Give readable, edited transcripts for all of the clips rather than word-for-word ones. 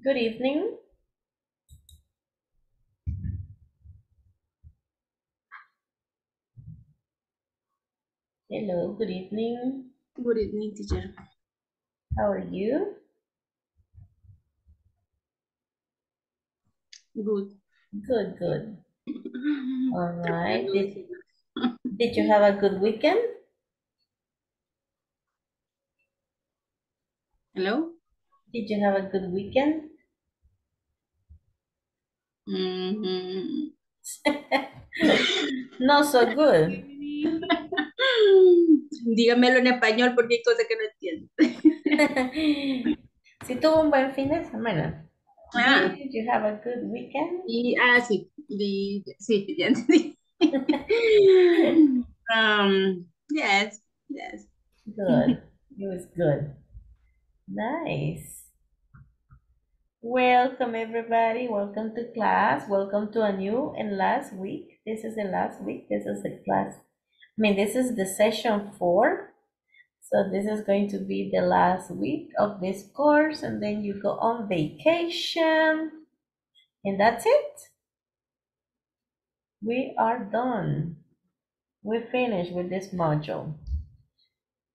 Good evening. Hello, good evening. Good evening, teacher. How are you? Good. Good, good. All right. Did you have a good weekend? Hello? Did you have a good weekend? No, so good. Dígamelo en español porque hay cosas que no entiendo. Si tuvo un buen fin de semana. Ah. Did you have a good weekend? Y, sí. Sí, ya entendí. Yes. Good. It was good. Nice. Welcome everybody. Welcome to class. Welcome to a new and last week. This is the last week. This is the class. I mean, this is the session 4. So this is going to be the last week of this course, and then you go on vacation. And that's it. We are done. We finished with this module.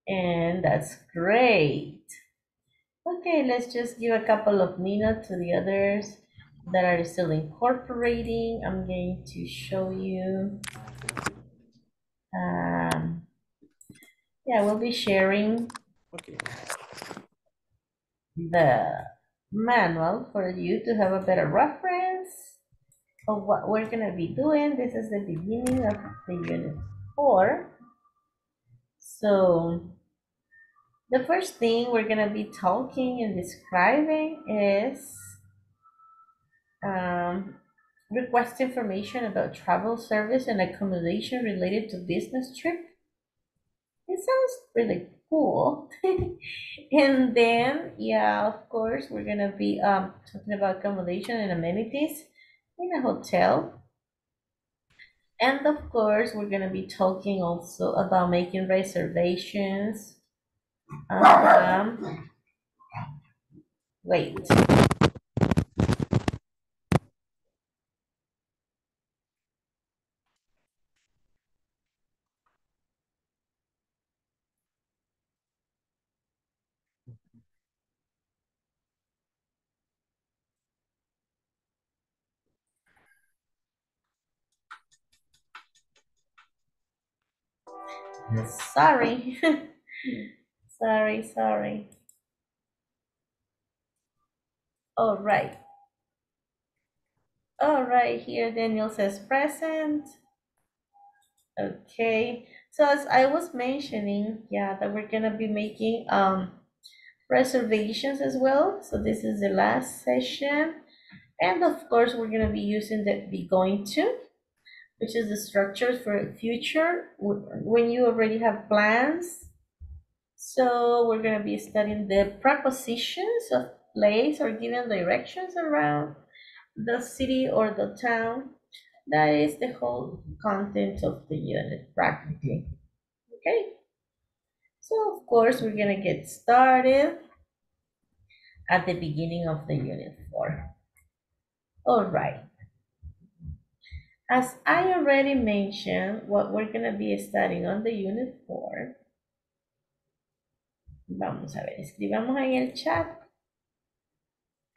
And that's great. Okay, let's just give a couple of minutes to the others that are still incorporating. I'm going to show you. Yeah, we'll be sharing the manual for you to have a better reference of what we're going to be doing. This is the beginning of the Unit 4. So the first thing we're going to be talking and describing is request information about travel service and accommodation related to business trip. It sounds really cool. And then, yeah, of course, we're going to be talking about accommodation and amenities in a hotel. And of course, we're going to be talking also about making reservations. Wait. Sorry. Sorry. All right, here Daniel says present. Okay, so as I was mentioning, yeah, that we're gonna be making reservations as well. So this is the last session, and of course we're gonna be using the be going to, which is the structures for future when you already have plans. So we're going to be studying the prepositions of place or given directions around the city or the town. That is the whole content of the unit practically. Okay. So of course we're going to get started at the beginning of the Unit 4. All right. As I already mentioned, what we're going to be studying on the Unit 4. Vamos a ver, escribamos en el chat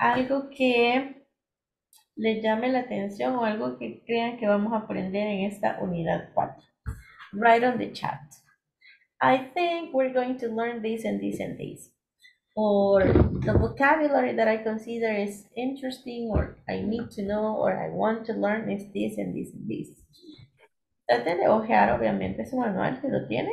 algo que les llame la atención o algo que crean que vamos a aprender en esta Unidad 4. Write on the chat. I think we're going to learn this and this and this. Or the vocabulary that I consider is interesting or I need to know or I want to learn is this and this and this. Traten de hojear obviamente su manual si lo tienen.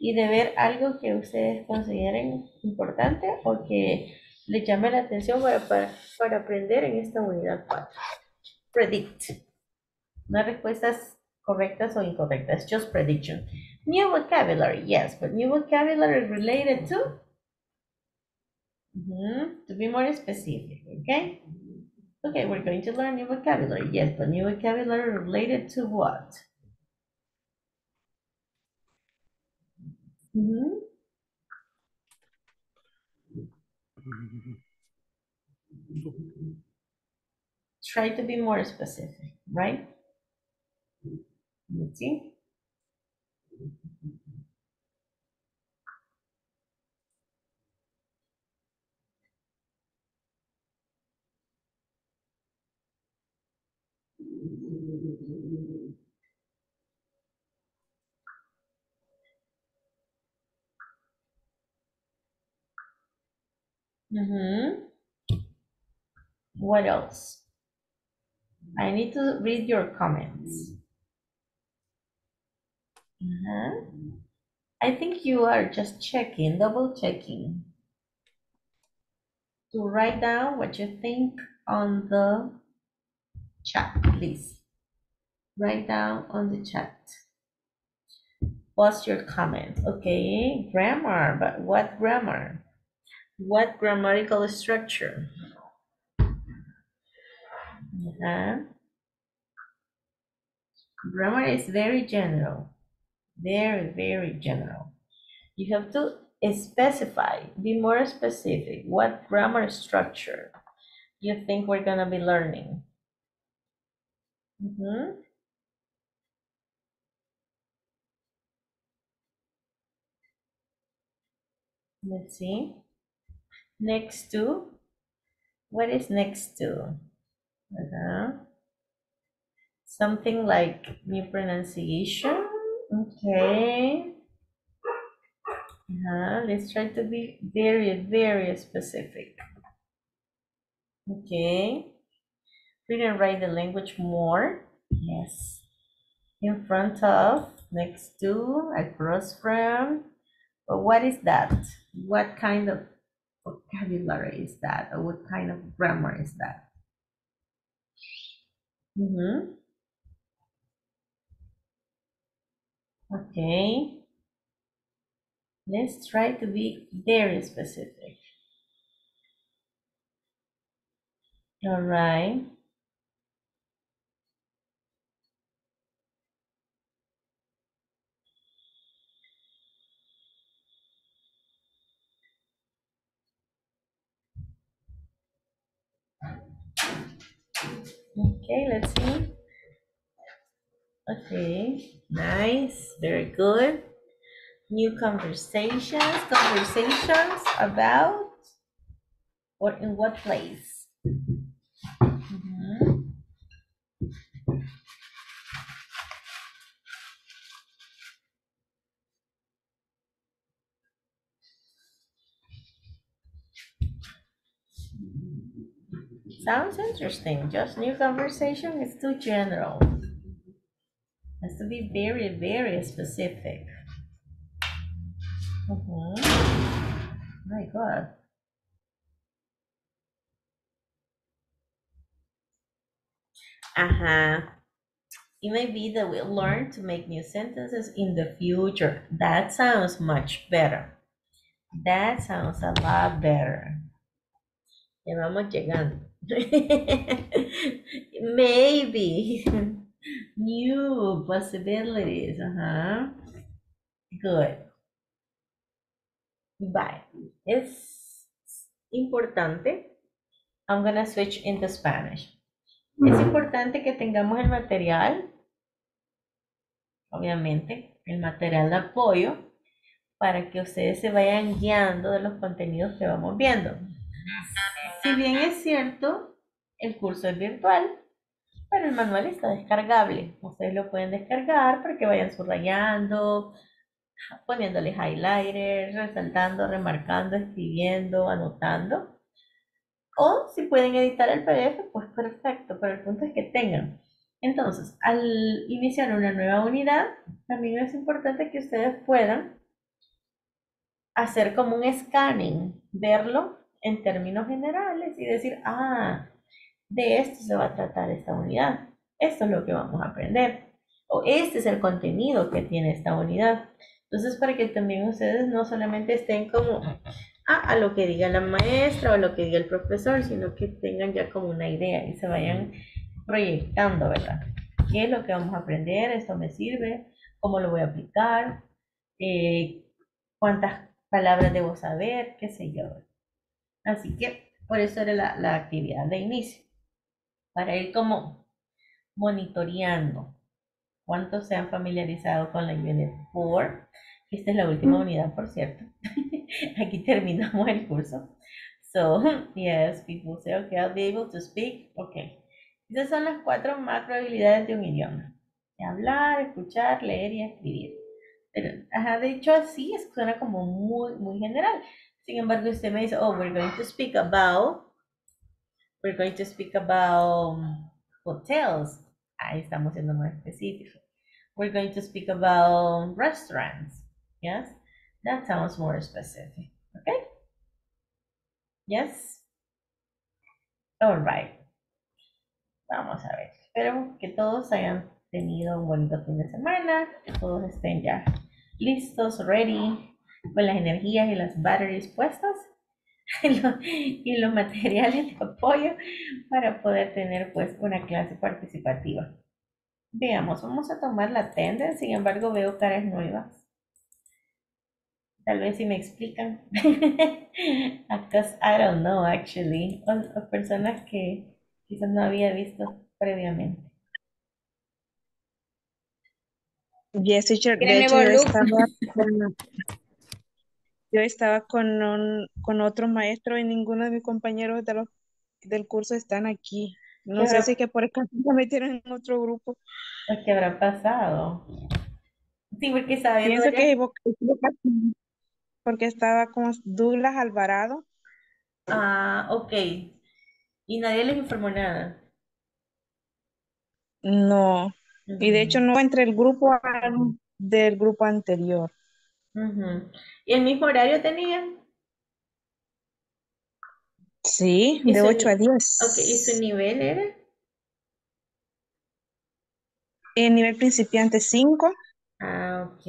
Y de ver algo que ustedes consideren importante o que les llame la atención para aprender en esta Unidad 4. Predict. No respuestas correctas o incorrectas, just prediction. New vocabulary, yes, but new vocabulary related to? To be more specific, okay? Okay, we're going to learn new vocabulary, yes, but new vocabulary related to what? Try to be more specific, right? Let's see. What else? I need to read your comments. I think you are just checking, double checking, to write down what you think on the chat, please. Write down on the chat. What's your comment? Okay, grammar, but what grammar? What grammatical structure? Grammar is very general, very general. You have to specify, be more specific. What grammar structure you think we're gonna be learning? Let's see. Next to, what is next to? Something like new pronunciation. Okay. Let's try to be very specific. Okay. We're gonna write the language more. Yes. In front of, next to, across from. But what is that? What kind of vocabulary is that? Or what kind of grammar is that? Okay, let's try to be very specific. All right. Okay, let's see. Okay, nice, very good. New conversations, about or in what place? Sounds interesting. Just new conversation is too general. Has to be very specific. My God. It may be that we'll learn to make new sentences in the future. That sounds much better. That sounds a lot better. Vamos llegando. Maybe new possibilities. Good. Bye. Es importante. I'm gonna switch into Spanish. Es importante que tengamos el material, obviamente, el material de apoyo para que ustedes se vayan guiando de los contenidos que vamos viendo. Si bien es cierto, el curso es virtual, pero el manual está descargable. Ustedes lo pueden descargar para que vayan subrayando, poniéndole highlighters, resaltando, remarcando, escribiendo, anotando. O si pueden editar el PDF, pues perfecto, pero el punto es que tengan. Entonces, al iniciar una nueva unidad, también es importante que ustedes puedan hacer como un scanning, verlo en términos generales y decir, ah, de esto se va a tratar esta unidad, esto es lo que vamos a aprender, o este es el contenido que tiene esta unidad. Entonces, para que también ustedes no solamente estén como a lo que diga la maestra o lo que diga el profesor, sino que tengan ya como una idea y se vayan proyectando, ¿verdad? ¿Qué es lo que vamos a aprender? ¿Esto me sirve? ¿Cómo lo voy a aplicar? ¿Cuántas palabras debo saber? ¿Qué sé yo? Así que Por eso era la actividad de inicio, para ir como monitoreando cuántos se han familiarizado con la Unit 4. Esta es la última unidad, por cierto. Aquí terminamos el curso. So, yes, people say, okay, I'll be able to speak. Okay. Esas son las 4 macro habilidades de un idioma. Hablar, escuchar, leer y escribir. Pero, ajá, de hecho así suena como muy, muy general. Sin embargo, usted me dice, oh, we're going to speak about hotels. Ahí estamos siendo más específicos. We're going to speak about restaurants. Yes, that sounds more specific. Okay? Yes? All right. Vamos a ver. Espero que todos hayan tenido un bonito fin de semana, que todos estén ya listos, ready, con las energías y las batteries puestas y los materiales de apoyo para poder tener pues una clase participativa. Veamos, vamos a tomar la tendencia, sin embargo veo caras nuevas. Tal vez si me explican. Because I don't know actually. O personas que quizás no había visto previamente. Yes, teacher. De hecho, yo estaba con otro maestro y ninguno de mis compañeros del curso están aquí. No sé si que por eso me metieron en otro grupo. ¿Qué habrá pasado? Sí, porque sabiendo pienso que porque estaba con Douglas Alvarado. Ah, ok. ¿Y nadie les informó nada? No. Y de hecho no entre el grupo del grupo anterior. ¿Y el mismo horario tenían? Sí, de 8 a 10. Ok, ¿y su nivel era? El nivel principiante 5. Ah, ok.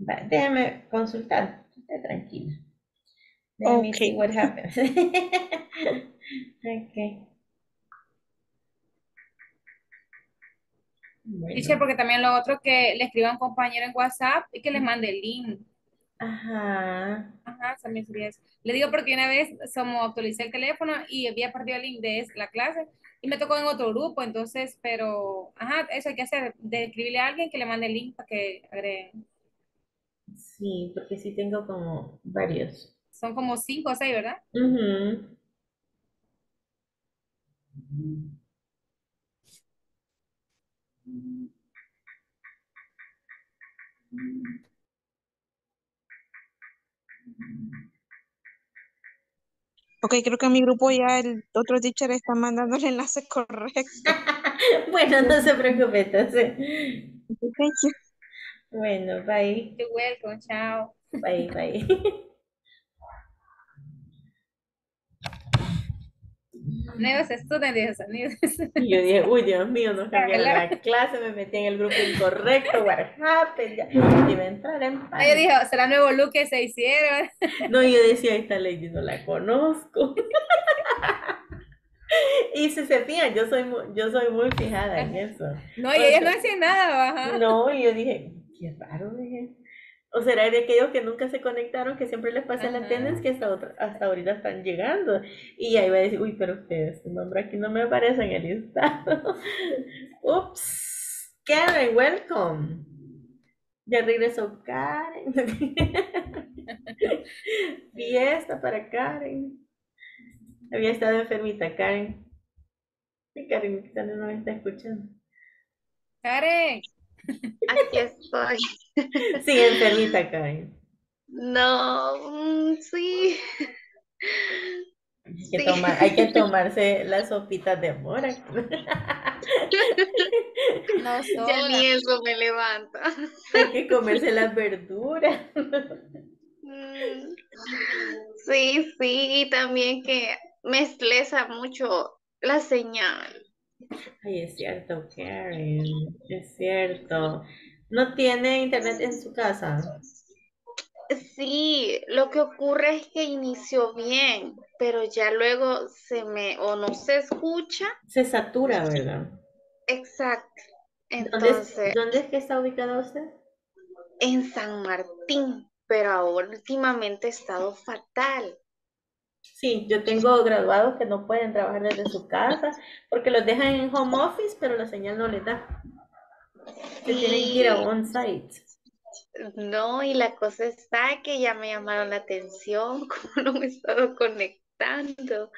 Va, déjame consultar, esté tranquila. Let me see what happens. Ok. Bueno. Porque también lo otro que le escriba a un compañero en WhatsApp y que les mande el link. Ajá. Ajá, también sería eso. Le digo porque una vez actualicé el teléfono y había perdido el link de la clase y me tocó en otro grupo, entonces, pero, ajá, eso hay que hacer, de escribirle a alguien que le mande el link para que agreguen. Sí, porque sí tengo como varios. Son como 5 o 6, ¿verdad? Ok, creo que en mi grupo ya el otro teacher está mandando el enlace correcto. Bueno, no se preocupe, entonces. Bueno, bye. You're welcome, chao. Bye, bye. Nuevos estudiantes. Y yo dije, uy, Dios mío, no cambié la clase, me metí en el grupo incorrecto, what happened, ya iba a entrar en pánico. Yo dije, será nuevo look que se hicieron. No, yo decía, esta lady no la conozco. Y si se fijan, yo soy muy fijada en eso. No, y ella no hacía nada, baja. No, y yo dije, qué raro, dije. O será de aquellos que nunca se conectaron, que siempre les pasa la tendencia, que hasta ahorita están llegando. Y ahí va a decir, uy, pero ustedes, su nombre aquí no me aparece en el listado. Ups, Karen, welcome. Ya regresó Karen. Fiesta para Karen. Había estado enfermita, Karen. Sí, Karen, quizás no me está escuchando. Karen. Aquí estoy. Sí, enfermita, Karen. No, sí. Hay que tomarse las sopitas de mora. No, ya ni eso me levanta. Hay que comerse las verduras. Sí, y también que me estresa mucho la señal. Ay, es cierto, Karen, es cierto. ¿No tiene internet en su casa? Sí, lo que ocurre es que inició bien, pero ya luego no se escucha. Se satura, ¿verdad? Exacto. Entonces, ¿Dónde es que está ubicada usted? En San Martín, pero ahora últimamente he estado fatal. Sí, yo tengo graduados que no pueden trabajar desde su casa porque los dejan en home office, pero la señal no les da. Se tienen que ir a on-site. No, y la cosa está que ya me llamaron la atención, como no me he estado conectando,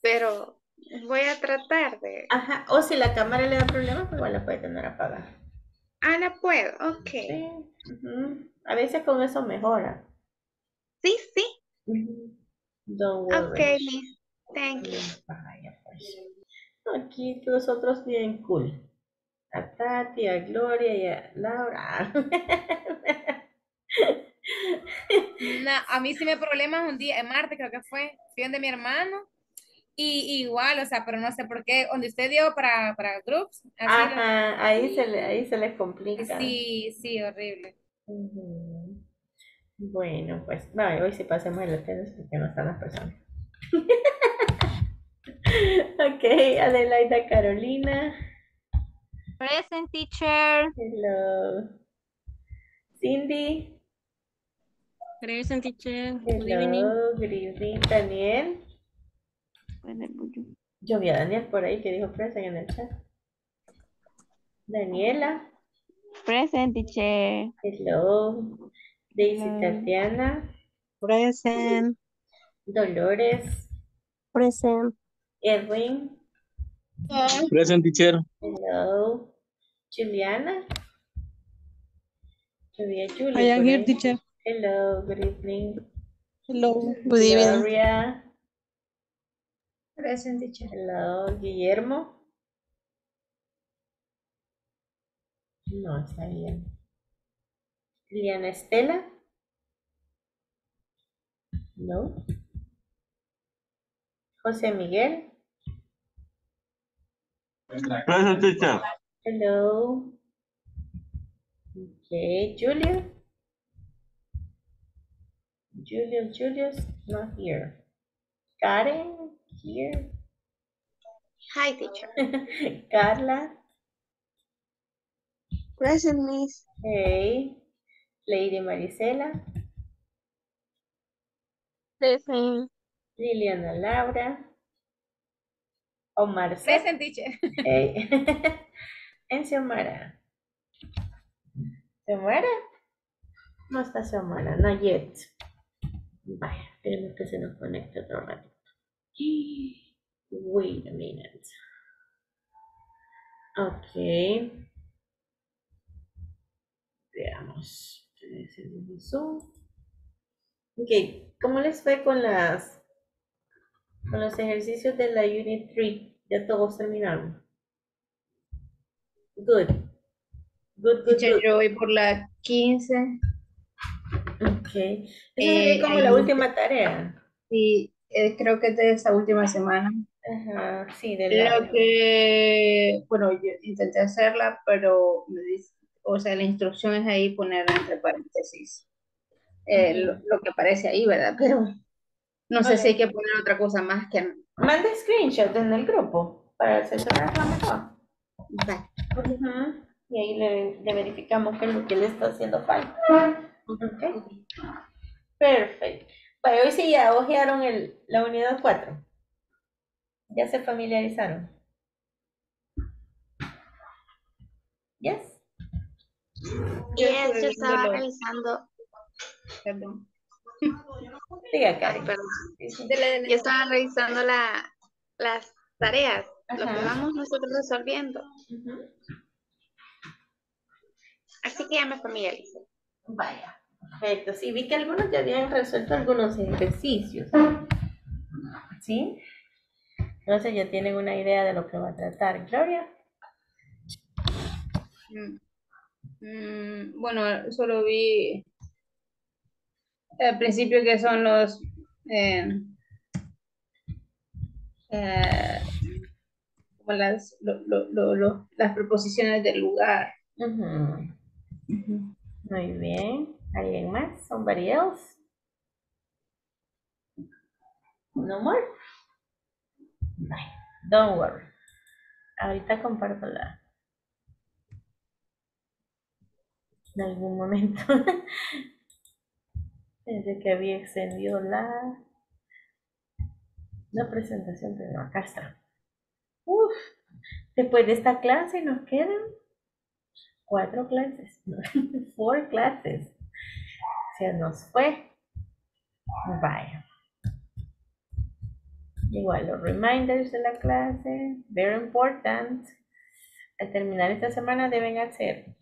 pero voy a tratar de... Ajá, o si la cámara le da problemas, pues igual la puede tener apagada. Ah, la puedo, ok. Sí. Uh-huh. A veces con eso mejora. Sí, sí. Uh-huh. Don't worry. Ok, Liz, thank you. Vaya, pues. Aquí los otros bien cool. A Tati, a Gloria y a Laura. No, a mí sí me problemas un día, el martes creo que fue, fui donde mi hermano y igual, o sea, pero no sé por qué, donde usted dio para groups. Ajá, lo, ahí se les complica. Sí, sí, horrible. Uh-huh. Bueno, pues, vale, hoy sí pasemos el tenis porque no están las personas. Ok, Adelaida Carolina. Present, teacher. Hello. Cindy. Present, teacher. Hello. Good evening. Good evening. Daniel. Yo vi a Daniel por ahí que dijo present en el chat. Daniela. Present, teacher. Hello. Daisy. Hello. Tatiana. Present. Dolores. Present. Edwin. Yes. Present, teacher. Hello. Juliana. Julia, I am here, teacher. Hello, good evening. Hello, good evening. Gloria. Present, teacher. Hello, Guillermo. No, está bien. Liliana Estela. No. José Miguel. Present, teacher. Hello. Okay, Julia. Julius, not here. Karen, here. Hi, teacher. Carla. Present, miss. Hey. Lady Marisela. Present. Liliana Laura. Omar. Present, teacher. Hey. En Xiomara. ¿Xiomara? No está Xiomara, no yet. Vaya, esperemos que se nos conecte otro ratito. Wait a minute. Ok. Veamos. Ok, ¿cómo les fue con las... con los ejercicios de la Unit 3? Ya todos terminaron. Good. Yo voy por la 15. Ok. Es como la última tarea. Sí, creo que es de esa última semana. Ajá, sí, de la... Creo que, bueno, yo intenté hacerla, pero me dice, o sea, la instrucción es ahí poner entre paréntesis. Lo que aparece ahí, ¿verdad? Pero... no sé si hay que poner otra cosa más que... Manda screenshot en el grupo para asesorarla mejor. Vale. Uh-huh. Y ahí le verificamos qué es lo que le está haciendo falta. Okay. Perfecto. Bueno, hoy sí ya hojearon la unidad 4. ¿Ya se familiarizaron? Yes. Yes, yo estaba revisando. Perdón. Diga, Karen. Yo estaba revisando las tareas, lo que vamos nosotros resolviendo. Uh-huh. Así que ya me familiaricé. Vaya, perfecto. Sí, vi que algunos ya habían resuelto algunos ejercicios. ¿Sí? Entonces ya tienen una idea de lo que va a tratar. Gloria. Bueno, solo vi... al principio que son los como las preposiciones del lugar. Uh-huh. Uh-huh. Muy bien. ¿Alguien más? Somebody else? No more? No. Don't worry. Ahorita comparto la... en algún momento. Desde que había extendido la... una presentación, pero acá está. Uf, después de esta clase nos quedan 4 clases, 4 clases. Se nos fue. Vaya. Igual los reminders de la clase, very important. Al terminar esta semana deben hacer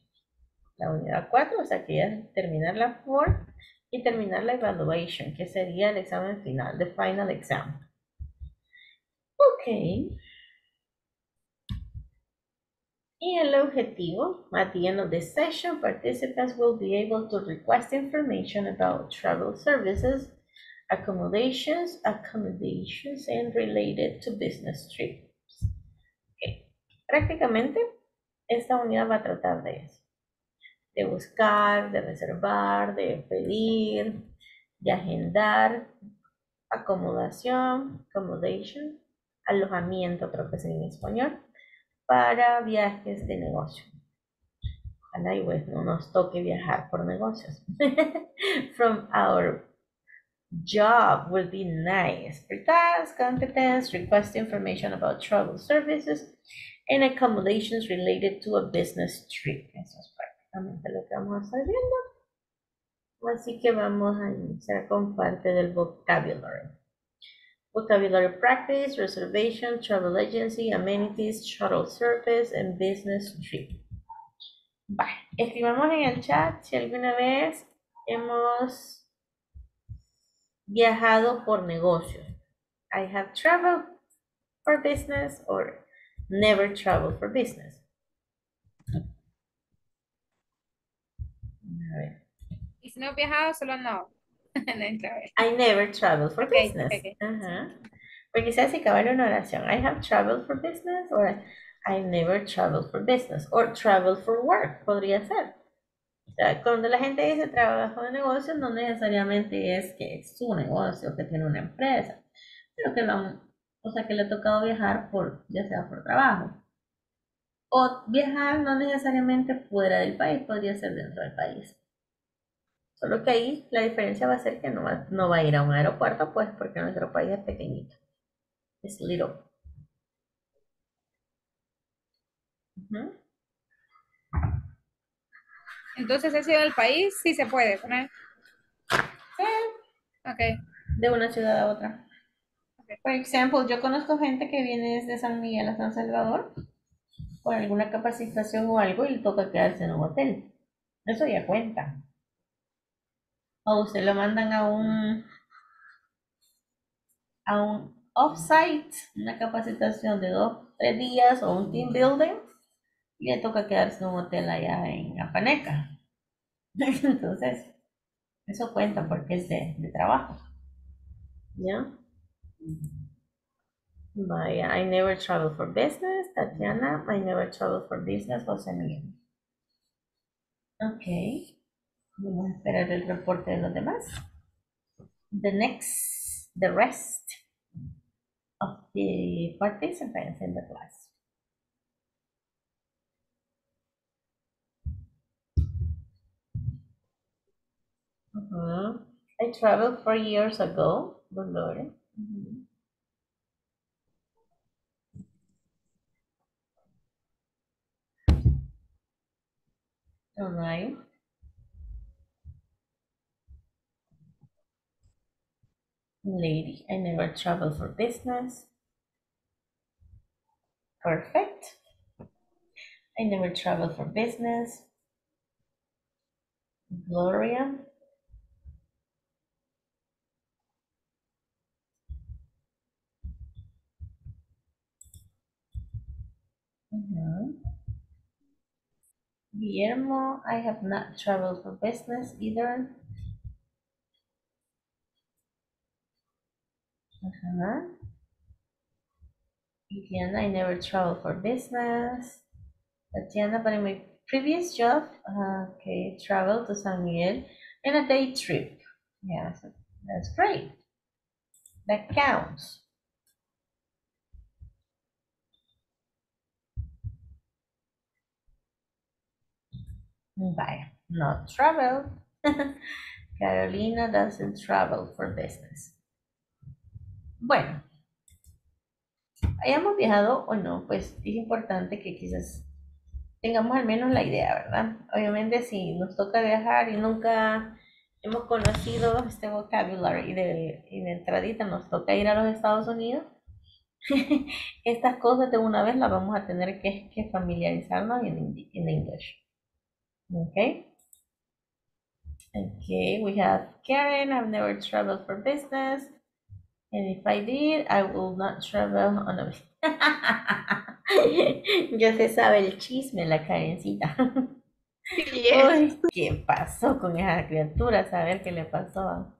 la unidad 4, o sea que ya terminar la 4 y terminar la evaluation, que sería el examen final, the final exam. Ok. Y el objetivo, at the end of the session, participants will be able to request information about travel services, accommodations, and related to business trips. Okay. Prácticamente, esta unidad va a tratar de eso. De buscar, de reservar, de pedir, de agendar, acomodación, accommodation, alojamiento, creo que sería en español, para viajes de negocio. Ojalá y pues no nos toque viajar por negocios. From our job would be nice. Task, competence, request information about travel services and accommodations related to a business trip. Eso es prácticamente lo que vamos a estar viendo. Así que vamos a iniciar con parte del vocabulary. Vocabulary practice, reservation, travel agency, amenities, shuttle service, and business trip. Vale, escribamos en el chat si alguna vez hemos viajado por negocios. I have traveled for business or never traveled for business. A ver. Y si no he viajado, solo no. I never traveled for business. Okay. Porque se hace acabar una oración. I have traveled for business or I never traveled for business or traveled for work. Podría ser. O sea, cuando la gente dice trabajo de negocios, no necesariamente es que es su negocio, que tiene una empresa, pero que que le ha tocado viajar por, ya sea por trabajo. O viajar no necesariamente fuera del país, podría ser dentro del país. Solo que ahí la diferencia va a ser que no va a ir a un aeropuerto, pues, porque nuestro país es pequeñito. Es little. Entonces, ¿ha sido del país? Sí se puede poner. Sí. Ok. De una ciudad a otra. Okay. Por ejemplo, yo conozco gente que viene desde San Miguel a San Salvador por alguna capacitación o algo y le toca quedarse en un hotel. Eso ya cuenta. O se lo mandan a un off-site, una capacitación de 2 o 3 días o un team building y le toca quedarse en un hotel allá en Apaneca. Entonces, eso cuenta porque es de trabajo. ¿Ya? Vaya, I never traveled for business. Tatiana, I never traveled for business. José Miguel. Ok. Vamos a esperar el reporte de los demás. The rest of the participants in the class. I traveled 4 years ago. Dolores. All right. Lady, I never traveled for business. Perfect. I never traveled for business. Gloria. Guillermo, I have not traveled for business either. Again, I never traveled for business. Tatiana, but in my previous job, traveled to San Miguel in a day trip. Yeah, so that's great. That counts. Bye. Not travel. Carolina doesn't travel for business. Bueno, hayamos viajado o no, pues es importante que quizás tengamos al menos la idea, ¿verdad? Obviamente si nos toca viajar y nunca hemos conocido este vocabulario y de entradita nos toca ir a los Estados Unidos, estas cosas de una vez las vamos a tener que familiarizarnos in English. Okay. Okay, we have Karen. I've never traveled for business, and if I did, I will not travel on a ya se sabe el chisme, la Karencita. Yes. Uy, ¿qué pasó con esa criatura? Saber qué le pasó.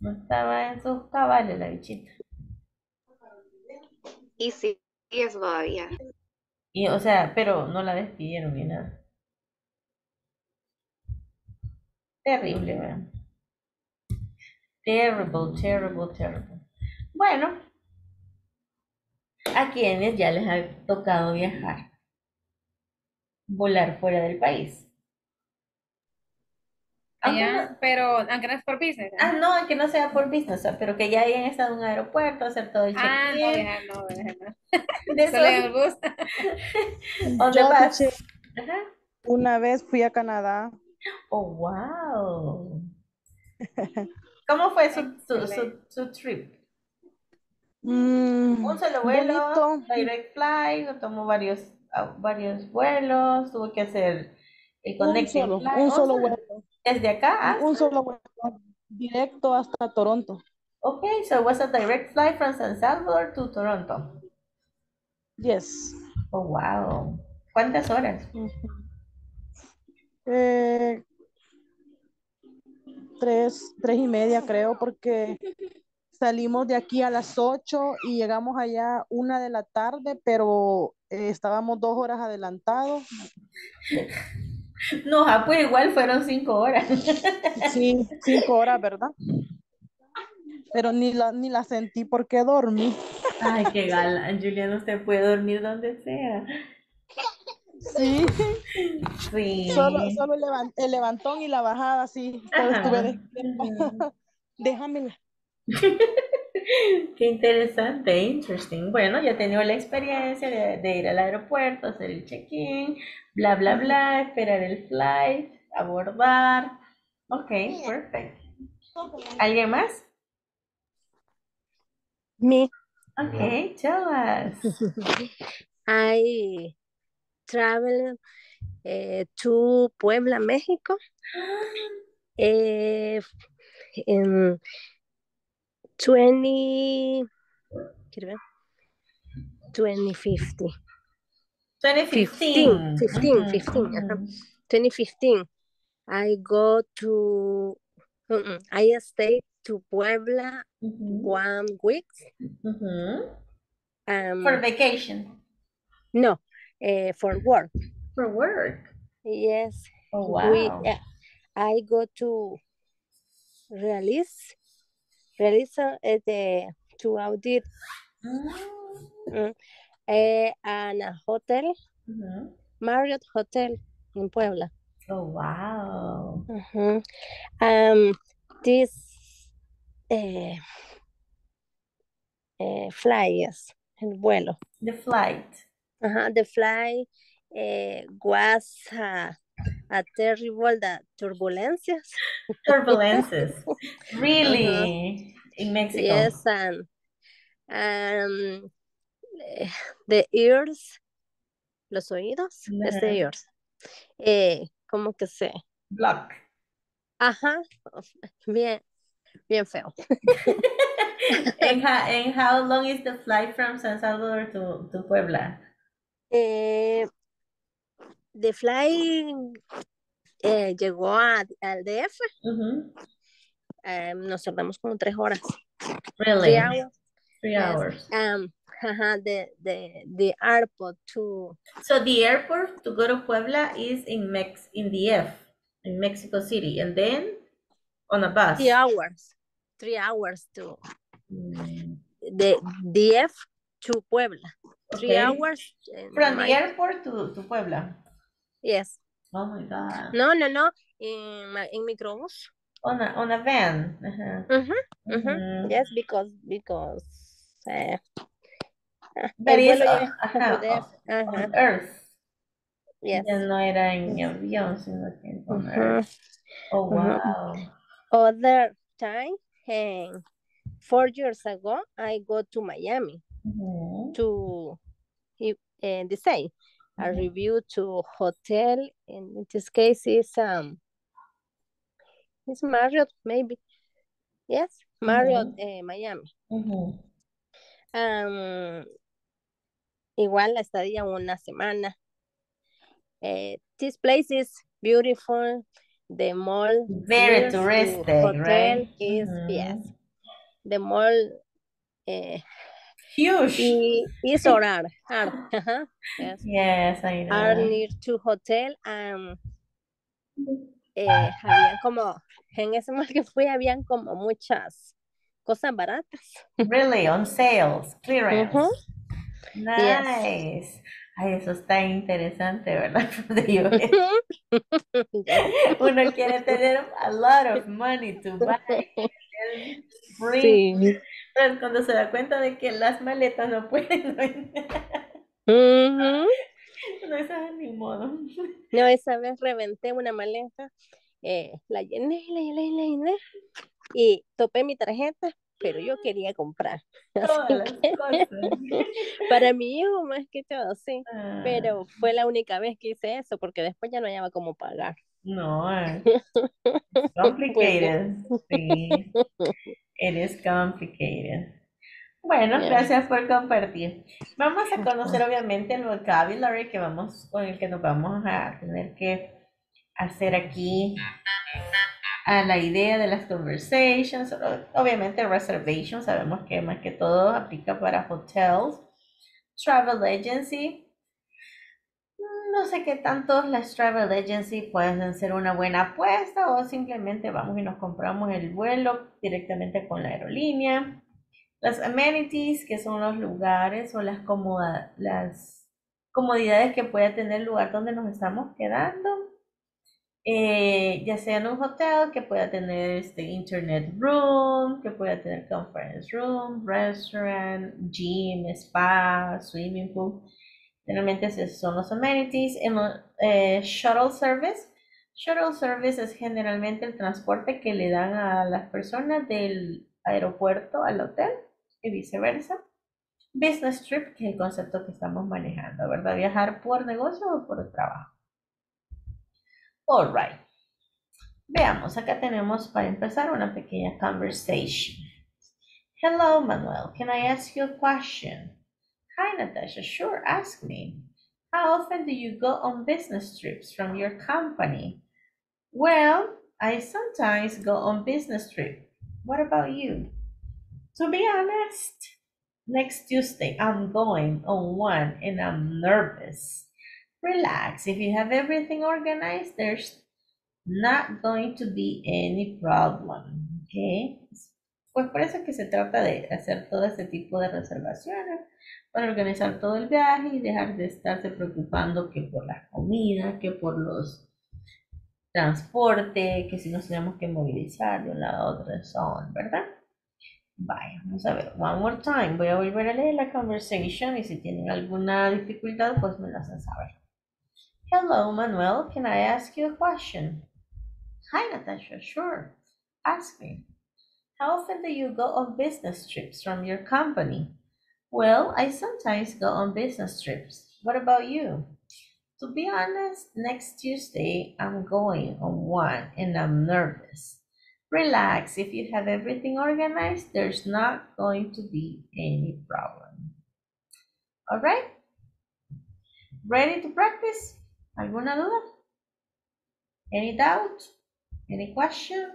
No estaba en sus cabales la bichita. Y sí, es todavía. Y, o sea, pero no la despidieron ni nada. Terrible, man. Terrible, terrible, terrible. Bueno, a quienes ya les ha tocado viajar, volar fuera del país. Allá, no, pero aunque no es por business. ¿No? Ah, no, aunque no sea por business, pero que ya hayan estado en un aeropuerto, hacer todo el check-in. Ah, no, no. De eso le gusta. ¿Dónde vas? Ajá. Una vez fui a Canadá. Oh, wow. ¿Cómo fue su trip? Un solo vuelo, bonito. Direct flight, tomó varios vuelos, tuvo que hacer el connecting flight. Un solo vuelo. Desde acá hasta... Un solo vuelo directo hasta Toronto. Okay, so it was a direct flight from San Salvador to Toronto. Yes. Oh, wow. ¿Cuántas horas? Tres y media creo, porque salimos de aquí a las 8 y llegamos allá 1 de la tarde, pero estábamos 2 horas adelantados. No, pues igual fueron 5 horas. Sí, 5 horas, ¿verdad? Pero ni la sentí porque dormí. Ay, qué gala, Juliana, usted puede dormir donde sea. Sí. Sí. Solo el levantón y la bajada, sí. Déjamela. Qué interesante, interesting. Bueno, ya he tenido la experiencia de ir al aeropuerto, hacer el check-in, bla, bla, bla, esperar el flight, abordar. Ok, perfect. ¿Alguien más? Me. Ok, tell us. I traveled to Puebla, Mexico. In 2015, I go to, I stayed to Puebla 1 week. For vacation? No, for work. For work? Yes. Oh, wow. I go to Realiza to audit and a hotel, Marriott Hotel in Puebla. Oh, wow. This flyers, el vuelo. The flight. The flight was a terrible turbulences. Really? In Mexico? Yes, and the ears, los oídos, the ears, ¿cómo que se? Block. Ajá, bien feo. And how long is the flight from San Salvador to Puebla? The flight llegó al DF. Nos tardamos como 3 horas. Really? 3 hours. 3 hours. The airport to. So the airport to go to Puebla is in DF, in Mexico City, and then on a bus. 3 hours. 3 hours to the DF to Puebla. Okay. 3 hours. From the airport to Puebla. Yes. Oh my God. No. In microbus. On a van. Yes, because That is on Earth. Yes. Ya no era en avión, sino que on Earth. Oh, wow. Other time, and 4 years ago, I go to Miami to the same. A review to hotel, and in this case it's Marriott, maybe. Yes, Marriott Miami. Igual la estadía una semana. This place is beautiful. The mall, very touristic, right? Is yes. The mall huge. It's hard. Yes. Yes, I know. Are near to hotel and habían como en ese mall que fui habían como muchas cosas baratas. Really on sales, clearance. Nice. Yes. Ay, eso está interesante, ¿verdad? Uno quiere tener a lot of money to buy. Sí. Pero cuando se da cuenta de que las maletas no pueden, no es ni modo. No, esa vez reventé una maleta, la llené y topé mi tarjeta, pero yo quería comprar. Todas las cosas. Para mi hijo más que todo, sí. Pero fue la única vez que hice eso, porque después ya no hallaba cómo pagar. No, it's complicated. Sí. It is complicated. Bueno, gracias por compartir. Vamos a conocer obviamente el vocabulary que vamos, con el que nos vamos a tener que hacer aquí a la idea de las conversations. Obviamente reservations, sabemos que más que todo aplica para hotels, travel agency. No sé qué tantos las travel agency pueden ser una buena apuesta o simplemente vamos y nos compramos el vuelo directamente con la aerolínea. Las amenities, que son los lugares o las comodidades que pueda tener el lugar donde nos estamos quedando. Ya sea en un hotel, que pueda tener internet room, que pueda tener conference room, restaurant, gym, spa, swimming pool. Generalmente esos son los amenities. Shuttle service. Shuttle service es generalmente el transporte que le dan a las personas del aeropuerto al hotel y viceversa. Business trip, que es el concepto que estamos manejando, ¿verdad? Viajar por negocio o por trabajo. Alright, veamos, acá tenemos para empezar una pequeña conversation. Hello, Manuel, can I ask you a question? Hi, Natasha, sure, ask me. How often do you go on business trips from your company? Well, I sometimes go on business trip. What about you? To be honest, next Tuesday I'm going on one and I'm nervous. Relax, if you have everything organized, there's not going to be any problem, okay? Pues por eso es que se trata de hacer todo este tipo de reservaciones, para organizar todo el viaje y dejar de estarse preocupando que por la comida, que por los transportes, que si nos tenemos que movilizar de un lado a otro, son, ¿verdad? Vaya, vamos a ver, one more time, voy a volver a leer la conversation y si tienen alguna dificultad, pues me la hacen saber. Hello, Manuel, can I ask you a question? Hi, Natasha, sure. Ask me. How often do you go on business trips from your company? Well, I sometimes go on business trips. What about you? To be honest, next Tuesday, I'm going on one and I'm nervous. Relax, if you have everything organized, there's not going to be any problem. All right? Ready to practice? ¿Alguna duda? Any doubt? Any question?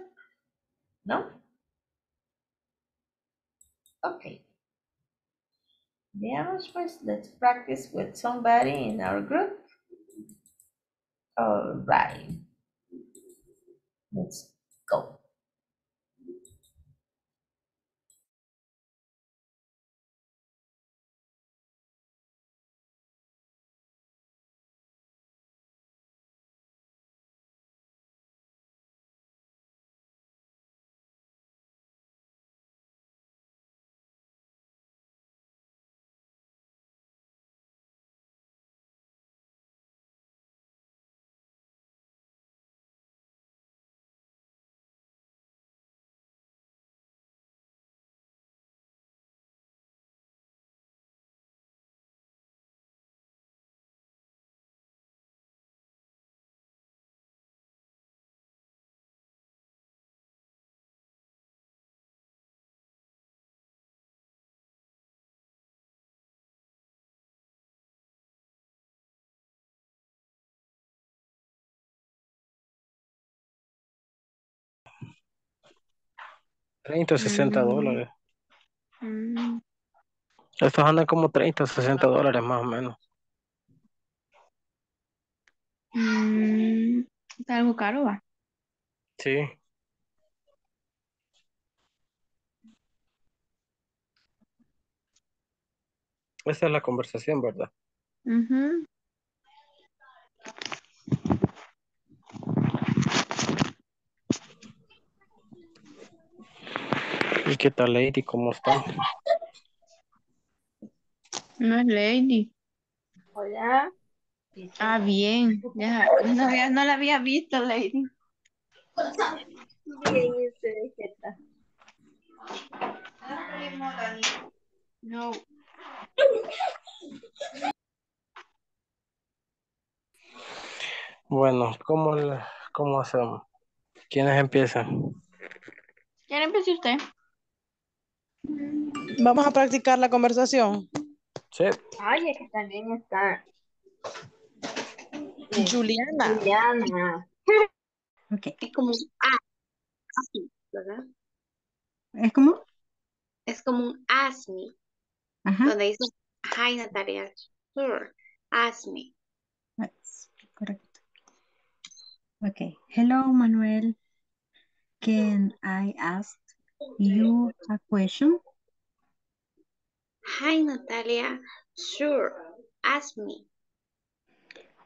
No? Okay. Veamos pues, let's practice with somebody in our group. All right. Let's go. $30 o $60. Mm. Estos andan como 30 o $60 más o menos. Está algo caro, va. Sí. Esa es la conversación, ¿verdad? Uh-huh. ¿Y qué tal, Lady? ¿Cómo está? No es Lady. Hola. Ah, bien. Ya, no la había visto, Lady. Bien, ¿y ustedes qué tal? No. Bueno, ¿cómo hacemos? ¿Quiénes empiezan? ¿Quién empieza usted? Vamos a practicar la conversación. Sí. Oye, que también está... Juliana. Okay. Es como un ask me, ¿verdad? ¿Es como? Es como un ask me. Ajá. Donde dice, hi Natalia, sure, ask me. That's correcto. Okay. Hello, Manuel. Can I ask you a question? Hi, Natalia. Sure, ask me.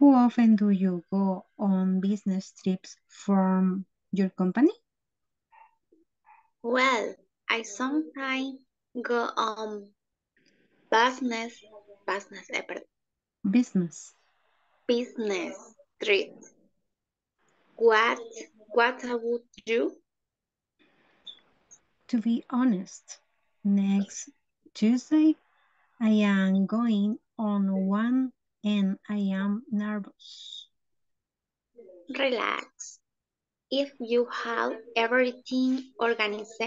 How often do you go on business trips from your company? Well, I sometimes go on business trips. What would you? To be honest, next Tuesday I am going on one and I am nervous. Relax. If you have everything organized,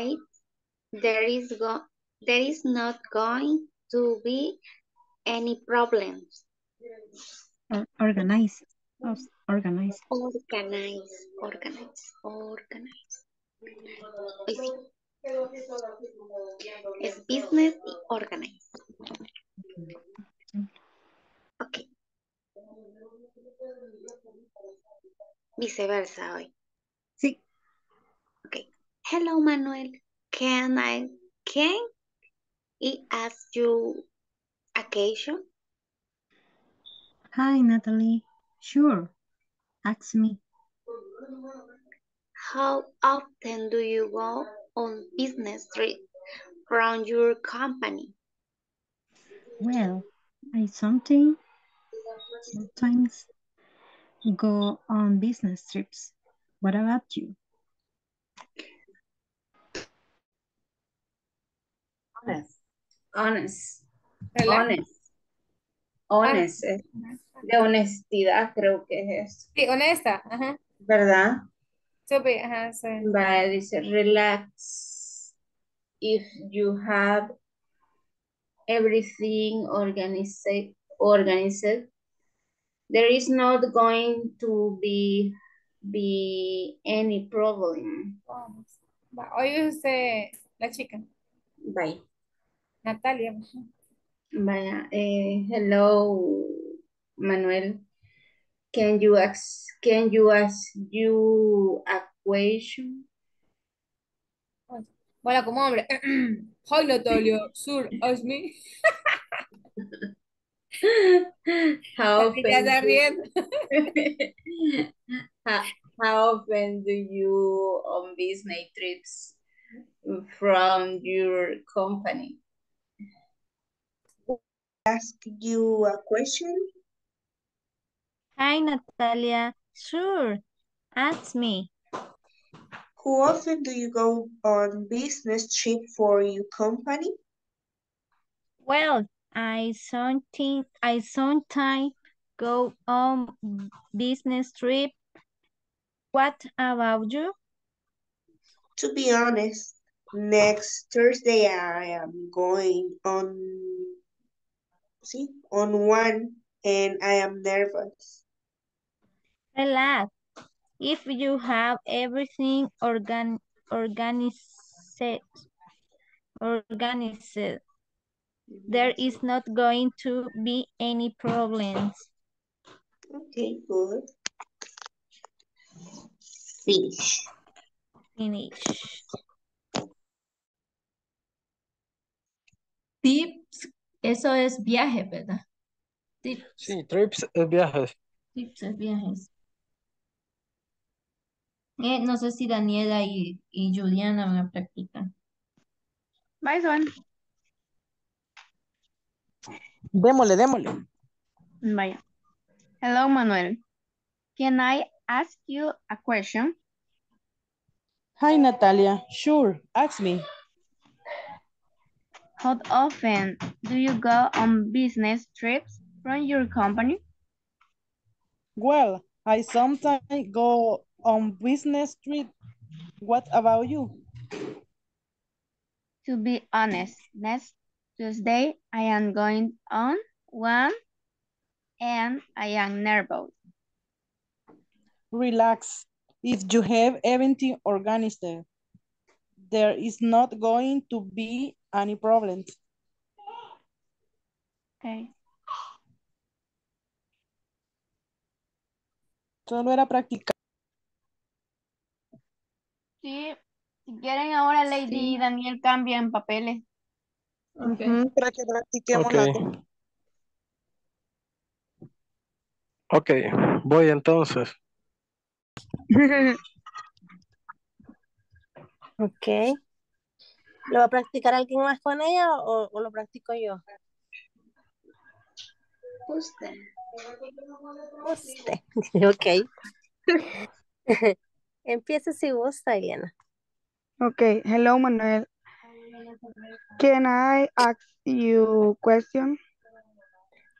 there is not going to be any problems. Organize. Es business y organize. Ok. Viceversa hoy. Sí. Ok. Hello, Manuel. Can I ask you a question? Hi, Natalie. Sure. Ask me. How often do you go on business trip from your company? Well, I sometimes go on business trips. What about you? Honest. De honestidad creo que es eso. Sí, honesta. Ajá. ¿Verdad? Sobe, ajá, sí. Vale, dice, relax. If you have everything organized, there is not going to be any problem. Vamos. Va, hoy usted, la chica. Bye. Natalia. Vaya, hello, Manuel. Can you ask a question? Hola, como hombre. Hi, Natalia. Sure, ask me. How often do you on business trips from your company? Ask you a question? Hi, Natalia. Sure. Ask me. How often do you go on business trip for your company? Well, I sometimes go on business trip. What about you? To be honest, next Thursday I am going on one and I am nervous. Relax. If you have everything organized, organized. There is not going to be any problems. Okay, good. Finish. Finish. Tips, eso es viaje, ¿verdad? Tips. Sí, trips es viajes. Tips es viajes. No sé si Daniela y Juliana van a practicar. Bye, Juan. Démosle, démosle. Vaya. Hello, Manuel. Can I ask you a question? Hi, Natalia. Sure, ask me. How often do you go on business trips from your company? Well, I sometimes go on business trip. What about you? To be honest, next Tuesday I am going on one and I am nervous. Relax. If you have everything organized, there is not going to be any problems. Okay. Solo era practicar. Sí, si quieren ahora Lady y Daniel cambian papeles. Okay. Para que practiquemos la cosa. Ok, voy entonces. Ok. ¿Lo va a practicar alguien más con ella o lo practico yo? Usted. Usted. Ok. Empieza si gusta, Eliana. Ok. Hello, Manuel. Can I ask you a question?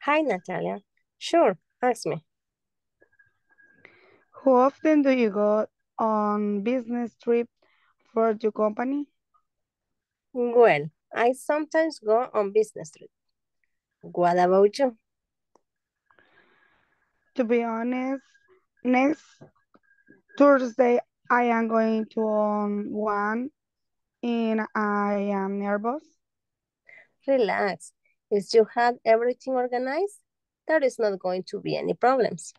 Hi, Natalia. Sure, ask me. How often do you go on business trip for your company? Well, I sometimes go on business trip. What about you? To be honest, next Thursday I am going to one and I am nervous. Relax. If you have everything organized, there is not going to be any problems.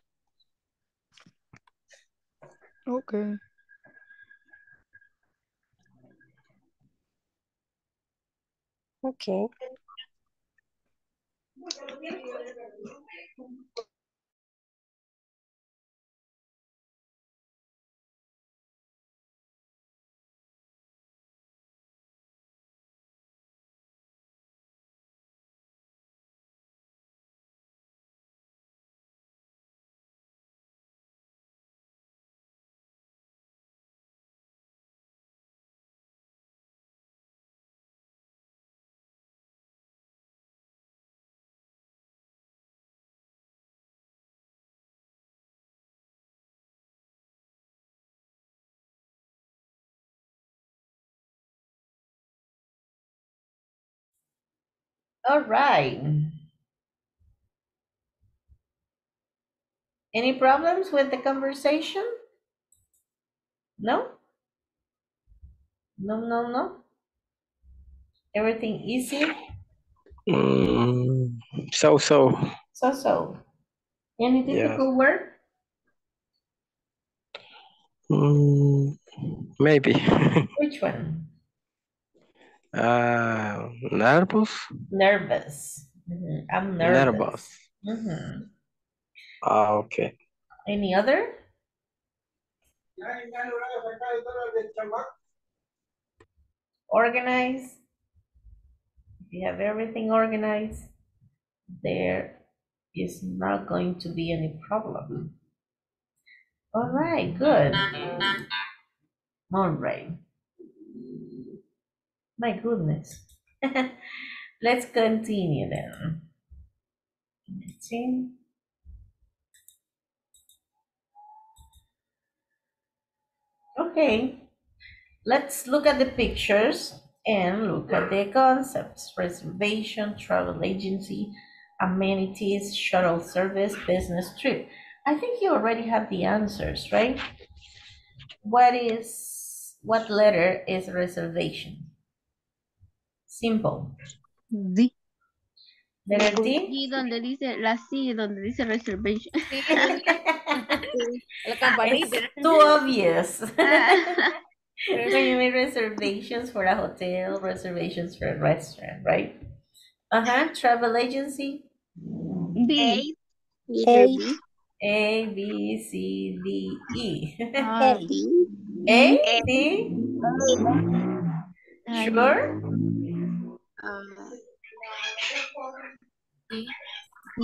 Okay. Okay. All right. Any problems with the conversation? No? No, no, no. Everything easy? So-so. So-so. Any difficult word? Maybe. Which one? Nervous. Nervous. Mm-hmm. I'm nervous. Mm-hmm. Okay. Any other? Organize. If you have everything organized, there is not going to be any problem. All right, good. All right. My goodness. Let's continue then. Let's see. Okay. Let's look at the pictures and look at the concepts. Reservation, travel agency, amenities, shuttle service, business trip. I think you already have the answers, right? What is What letter is reservation? Simple. D. Letter D. D donde dice, la C donde dice reservation. It's too obvious. When you make reservations for a hotel, reservations for a restaurant, right? Uh-huh. Travel agency. B. A, B, C, D, E. A, D. Sure.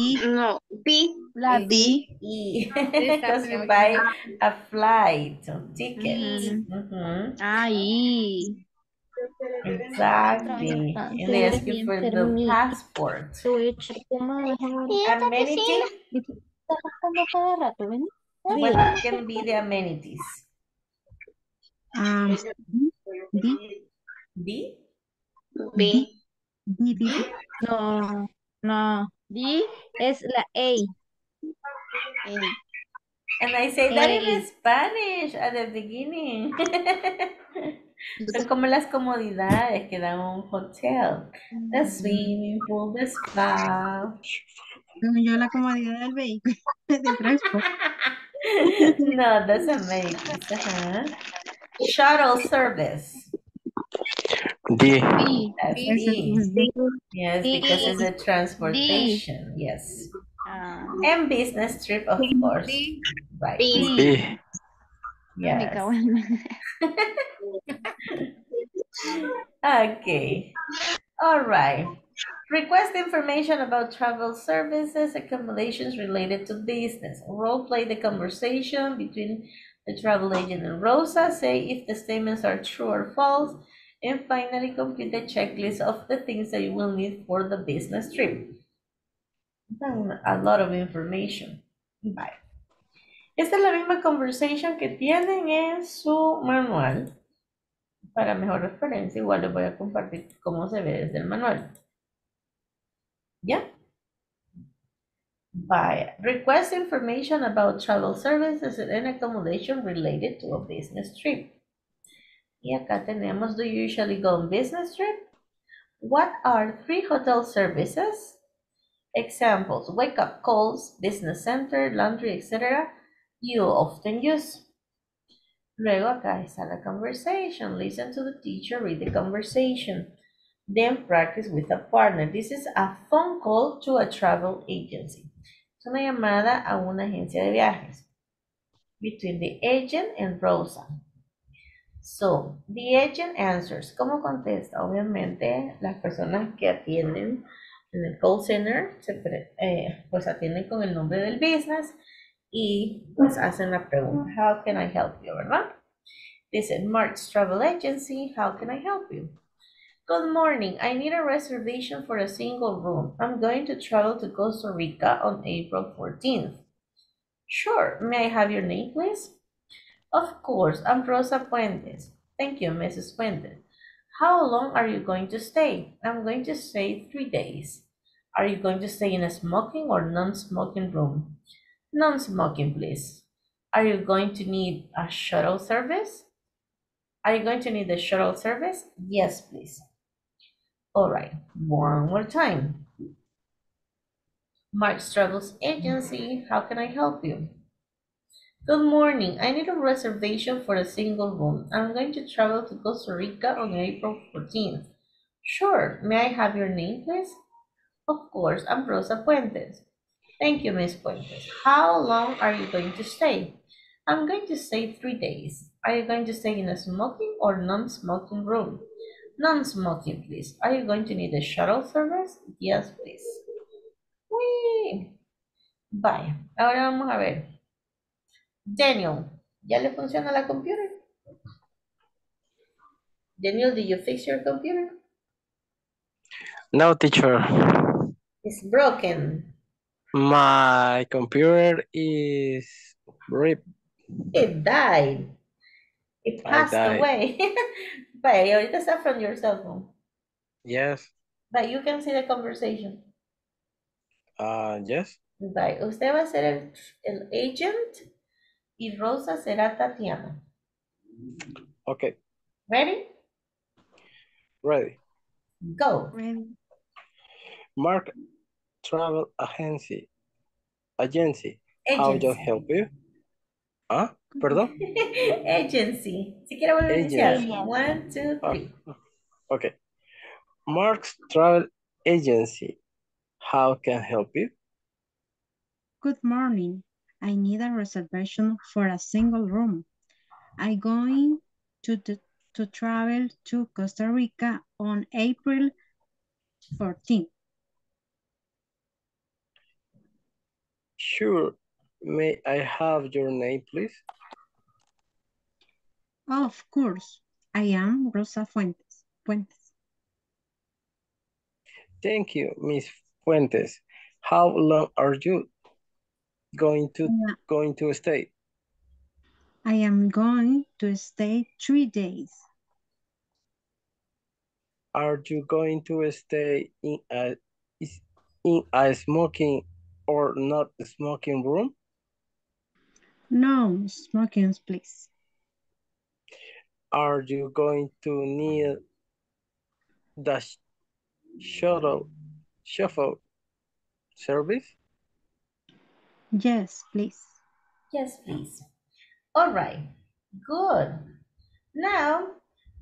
E. No. B. La B. E. Because you buy a flight ticket. I. Exactly. And they ask you for the passport. Amenities. What can be the amenities? D. D. B. D. D. No. No. D es la A. A. And I say that in Spanish at the beginning. Son como las comodidades que da un hotel. The swimming pool, the spa. Yo la comodidad del vehículo, del transporte. No, that's amazing. Shuttle service. D. D. D. Yes, D. Because it's a transportation. D. Yes. And business trip, of course. D. Right. D. D. Yes. Okay. All right. Request information about travel services, accommodations related to business. Role play the conversation between the travel agent and Rosa. Say if the statements are true or false. And finally, complete the checklist of the things that you will need for the business trip. A lot of information. Bye. Esta es la misma conversation que tienen en su manual. Para mejor referencia, igual les voy a compartir cómo se ve desde el manual. ¿Ya? Bye. Request information about travel services and accommodation related to a business trip. Y acá tenemos, do you usually go on business trip? What are 3 hotel services? Examples, wake up calls, business center, laundry, etc. You often use. Luego acá está la conversation. Listen to the teacher, read the conversation. Then practice with a partner. This is a phone call to a travel agency. Es una llamada a una agencia de viajes. Between the agent and Rosa. So, the agent answers. ¿Cómo contesta? Obviamente, las personas que atienden en el call center, pues atienden con el nombre del business y pues hacen la pregunta. How can I help you? ¿Verdad? Dice, Mark's Travel Agency, how can I help you? Good morning. I need a reservation for a single room. I'm going to travel to Costa Rica on April 14th. Sure. May I have your name, please? Of course, I'm Rosa Puentes. Thank you, Mrs. Puentes. How long are you going to stay? I'm going to stay 3 days. Are you going to stay in a smoking or non-smoking room? Non-smoking, please. Are you going to need a shuttle service? Are you going to need a shuttle service? Yes, please. All right, one more time. Mark's Travel Agency, how can I help you? Good morning. I need a reservation for a single room. I'm going to travel to Costa Rica on April 14th. Sure. May I have your name, please? Of course. I'm Rosa Puentes. Thank you, Ms. Puentes. How long are you going to stay? I'm going to stay 3 days. Are you going to stay in a smoking or non-smoking room? Non-smoking, please. Are you going to need a shuttle service? Yes, please. Whee! Bye. Ahora vamos a ver. Daniel, ¿ya le funciona la computer? Daniel, did you fix your computer? No, teacher. It's broken. My computer is ripped. It died. It passed away. But ahorita está from your cell phone. Yes. But you can see the conversation. Yes. Bye. Usted va a ser el agent. Y Rosa será Tatiana. Okay. Ready? Ready. Go. Ready. Mark Travel Agency. How do I help you? Ah, perdón. Agency. Si quiero volver a iniciar. 1, 2, 3. Okay. Mark's Travel Agency. How can I help you? Good morning. I need a reservation for a single room. I'm going to travel to Costa Rica on April 14th. Sure. May I have your name, please? Of course. I am Rosa Fuentes. Thank you, Miss Fuentes. How long are you going to stay? I am going to stay 3 days. Are you going to stay in a smoking or not smoking room? No smoking, please. Are you going to need the shuffle service? Yes, please. Yes, please. All right, good. Now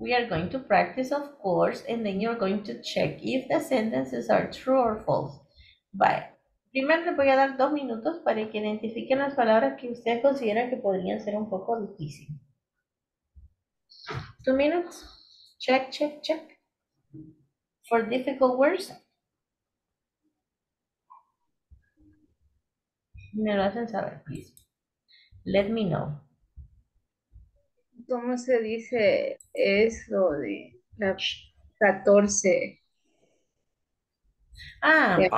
we are going to practice, of course, and then you're going to check if the sentences are true or false. But primero les voy a dar 2 minutos para que identifiquen las palabras que ustedes consideran que podrían ser un poco difíciles. 2 minutes. Check, check, check. For difficult words. Me lo hacen saber, please. Let me know. ¿Cómo se dice eso de la 14? Ah, yeah.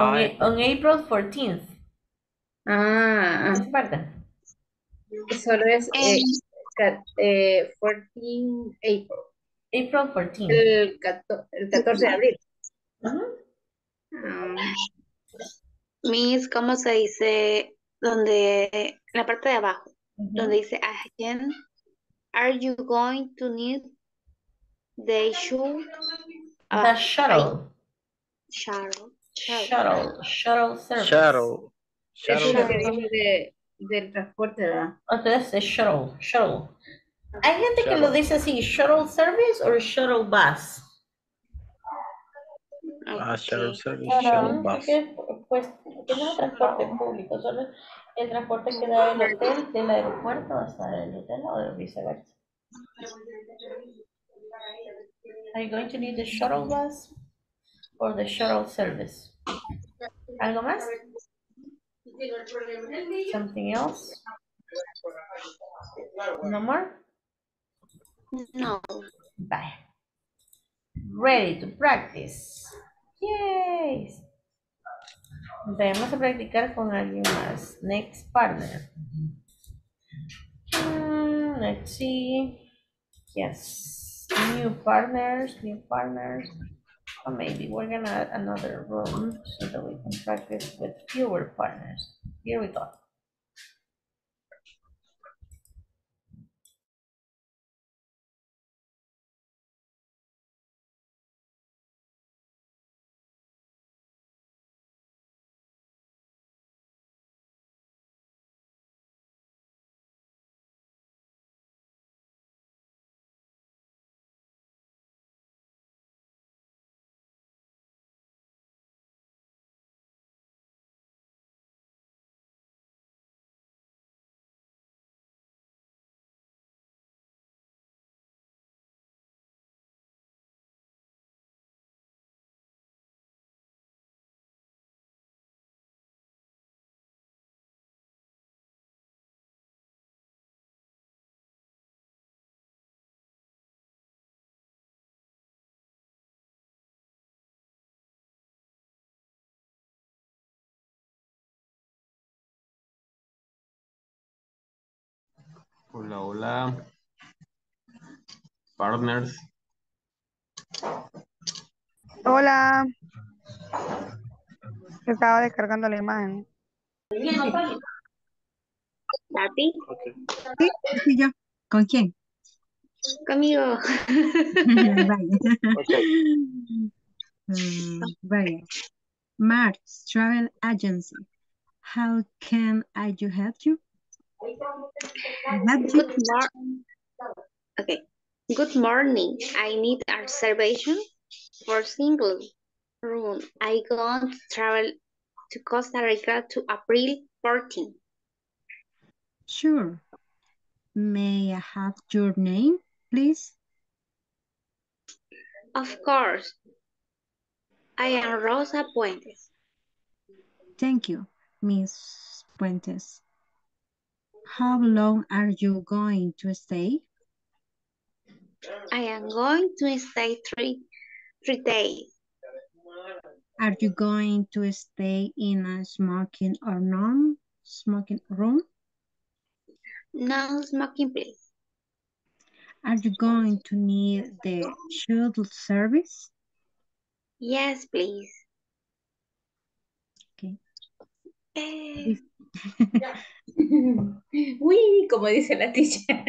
On April 14th. Ah. ¿Qué falta? Solo es 14 April. April 14th. El 14 de abril. Miss, ¿cómo se dice donde la parte de abajo? Donde dice again. Are you going to need the shuttle? Shuttle service. Shuttle. Del transporte, ¿verdad? Entonces, the shuttle. Hay gente que lo dice así, shuttle service or shuttle bus. Ah, shuttle service, shuttle bus. Pues, no es transporte público, solo el transporte que da del hotel, del aeropuerto hasta el hotel o viceversa. Are you going to need the shuttle bus or the shuttle service? ¿Algo más? Something else? No more? No. Bye. Ready to practice. Yay! Debemos practicar con alguien más. Next partner. Let's see. Yes. New partners. Or maybe we're gonna add another room so that we can practice with fewer partners. Here we go. Hola, hola, partners. Hola. Estaba descargando la imagen. ¿A ti? Okay. Sí, yo. ¿Con quién? Conmigo. Vaya. Okay. Vaya. Mark's Travel Agency. How can I help you? Good morning. Okay. Good morning. I need a reservation for single room. I going to travel to Costa Rica to April 14. Sure. May I have your name, please? Of course. I am Rosa Puentes. Thank you, Miss Puentes. How long are you going to stay? I am going to stay three days. Are you going to stay in a smoking or non-smoking room? Non-smoking, please. Are you going to need the shuttle service? Yes, please. Okay. Uy, como dice la teacher.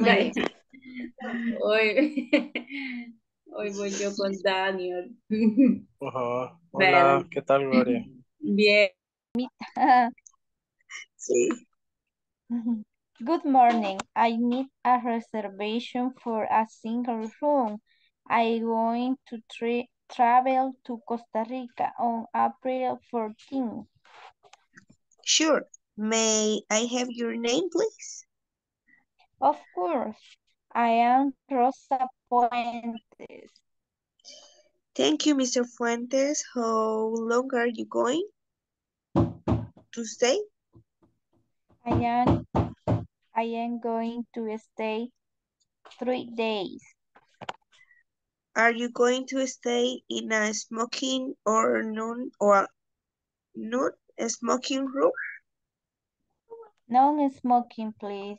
Bye. Hoy voy yo con Daniel. Ajá. Hola, ¿qué tal, Gloria? Bien. Sí. Good morning. I need a reservation for a single room. I'm going to travel to Costa Rica on April 14. Sure. May I have your name, please? Of course. I am Rosa Fuentes. Thank you, Mr. Fuentes. How long are you going to stay? I am going to stay 3 days. Are you going to stay in a smoking or non-smoking room? Non-smoking, please.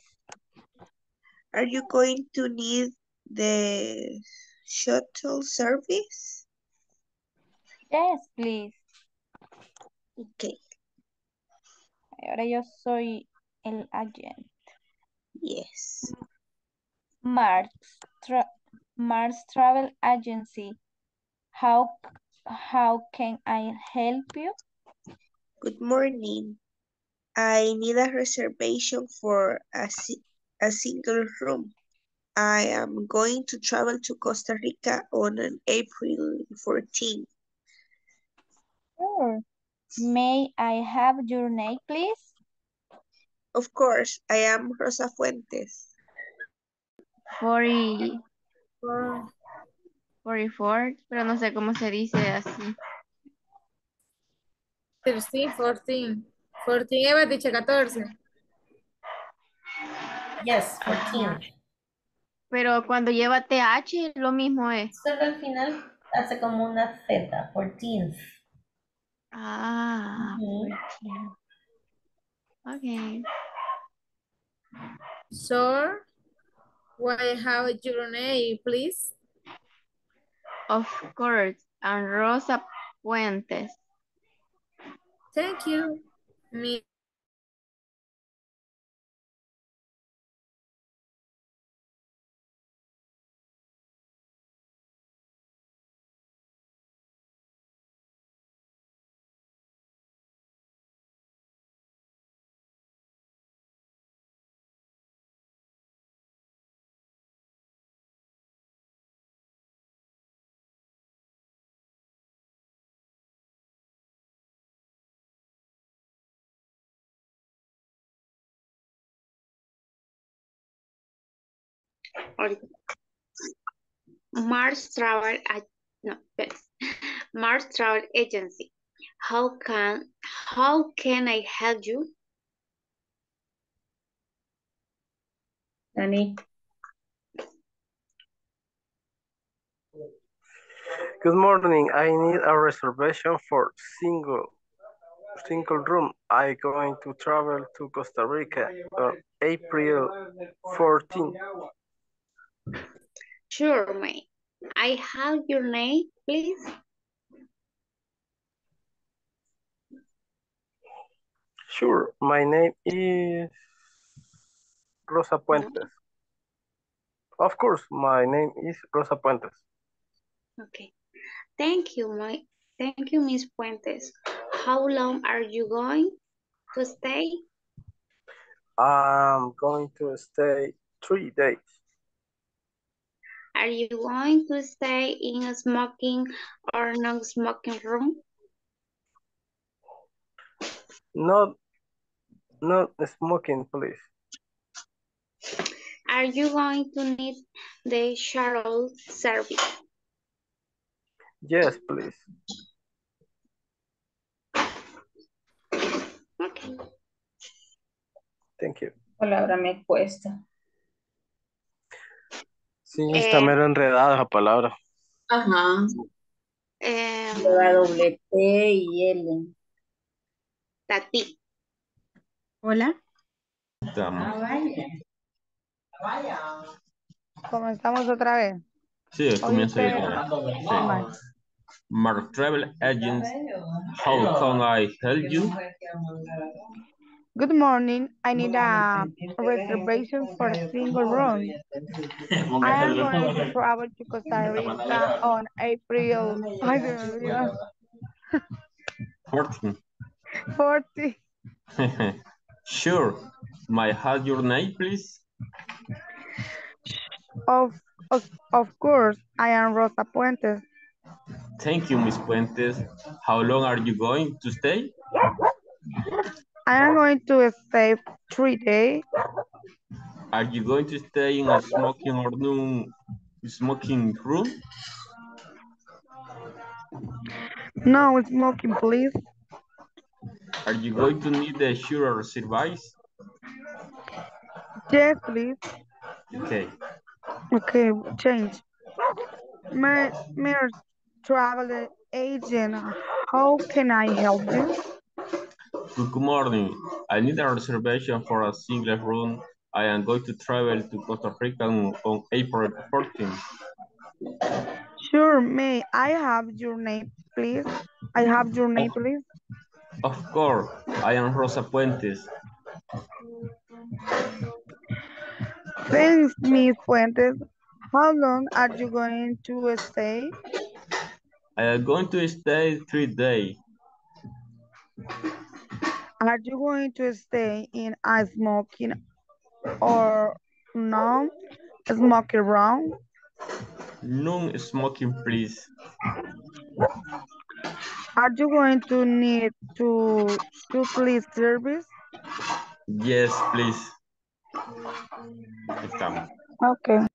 Are you going to need the shuttle service? Yes, please. Okay. Ahora yo soy el agente. Yes. Mark's Travel Agency. How can I help you? Good morning. I need a reservation for a single room. I am going to travel to Costa Rica on April 14. Sure. May I have your name, please? Of course. I am Rosa Fuentes. 44, pero no sé cómo se dice así. 14, Eva, dice 14. Yes, 14. Pero cuando lleva TH, lo mismo es. Solo al final hace como una Z, 14. Ah, mm-hmm. 14. Ok. So, why have your name, please? Of course, and Rosa Puentes. Thank you, Miss. Mark's Travel Agency. How can I help you? Danny. Good morning. I need a reservation for single room. I'm going to travel to Costa Rica on April 14. Sure, ma'am. I have your name, please. Sure, my name is Rosa Puentes. Of course, my name is Rosa Puentes. Okay. Thank you, Miss Puentes. How long are you going to stay? I'm going to stay 3 days. Are you going to stay in a smoking or non-smoking room? Not smoking, please. Are you going to need the shuttle service? Yes, please. Okay. Thank you. Palabra me cuesta. Sí, está mero enredada la palabra. Ajá. La doble T y L. Tati. Hola. Vaya. Comenzamos otra vez. Sí, comienza. Sí. Mark Travel Agency. How can I help you? Good morning. I need a reservation for a single room. I am going to travel to Costa Rica on April 14. Sure. May I have your name, please? Of course, I am Rosa Puentes. Thank you, Miss Puentes. How long are you going to stay? I am going to stay 3 days. Are you going to stay in a smoking or non-smoking room? No smoking, please. Are you going to need the shuttle service? Yes, please. Okay. Okay, change. Mark's Travel Agent, how can I help you? Good morning. I need a reservation for a single room. I am going to travel to Costa Rica on April 14th. Sure, may I have your name, please? Of course. I am Rosa Puentes. Thanks, Miss Puentes. How long are you going to stay? I am going to stay 3 days. Are you going to stay in a smoking or non-smoking room? Non-smoking, please. Are you going to need to please service? Yes, please. Okay.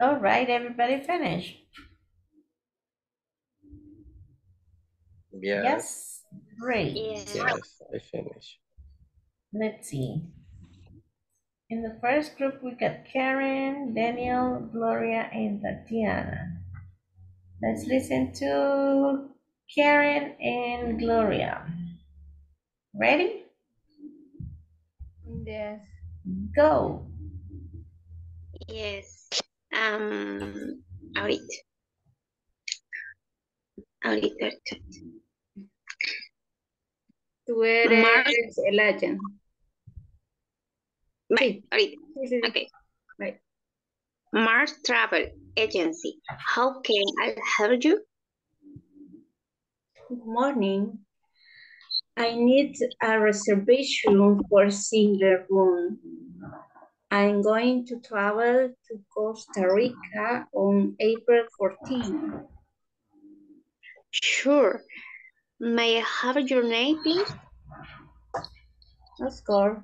All right, everybody finish. Yes. Great. Yes, I finished. Let's see. In the first group, we got Karen, Daniel, Gloria, and Tatiana. Let's listen to Karen and Gloria. Ready? Yes. Go. Yes. Ahorita. Tú eres el agent. Bye, ahorita. Sí. Okay. Bye. Mark's Travel Agency. How can I help you? Good morning. I need a reservation for a single room. I'm going to travel to Costa Rica on April 14th. Sure. May I have your name, please? Of course.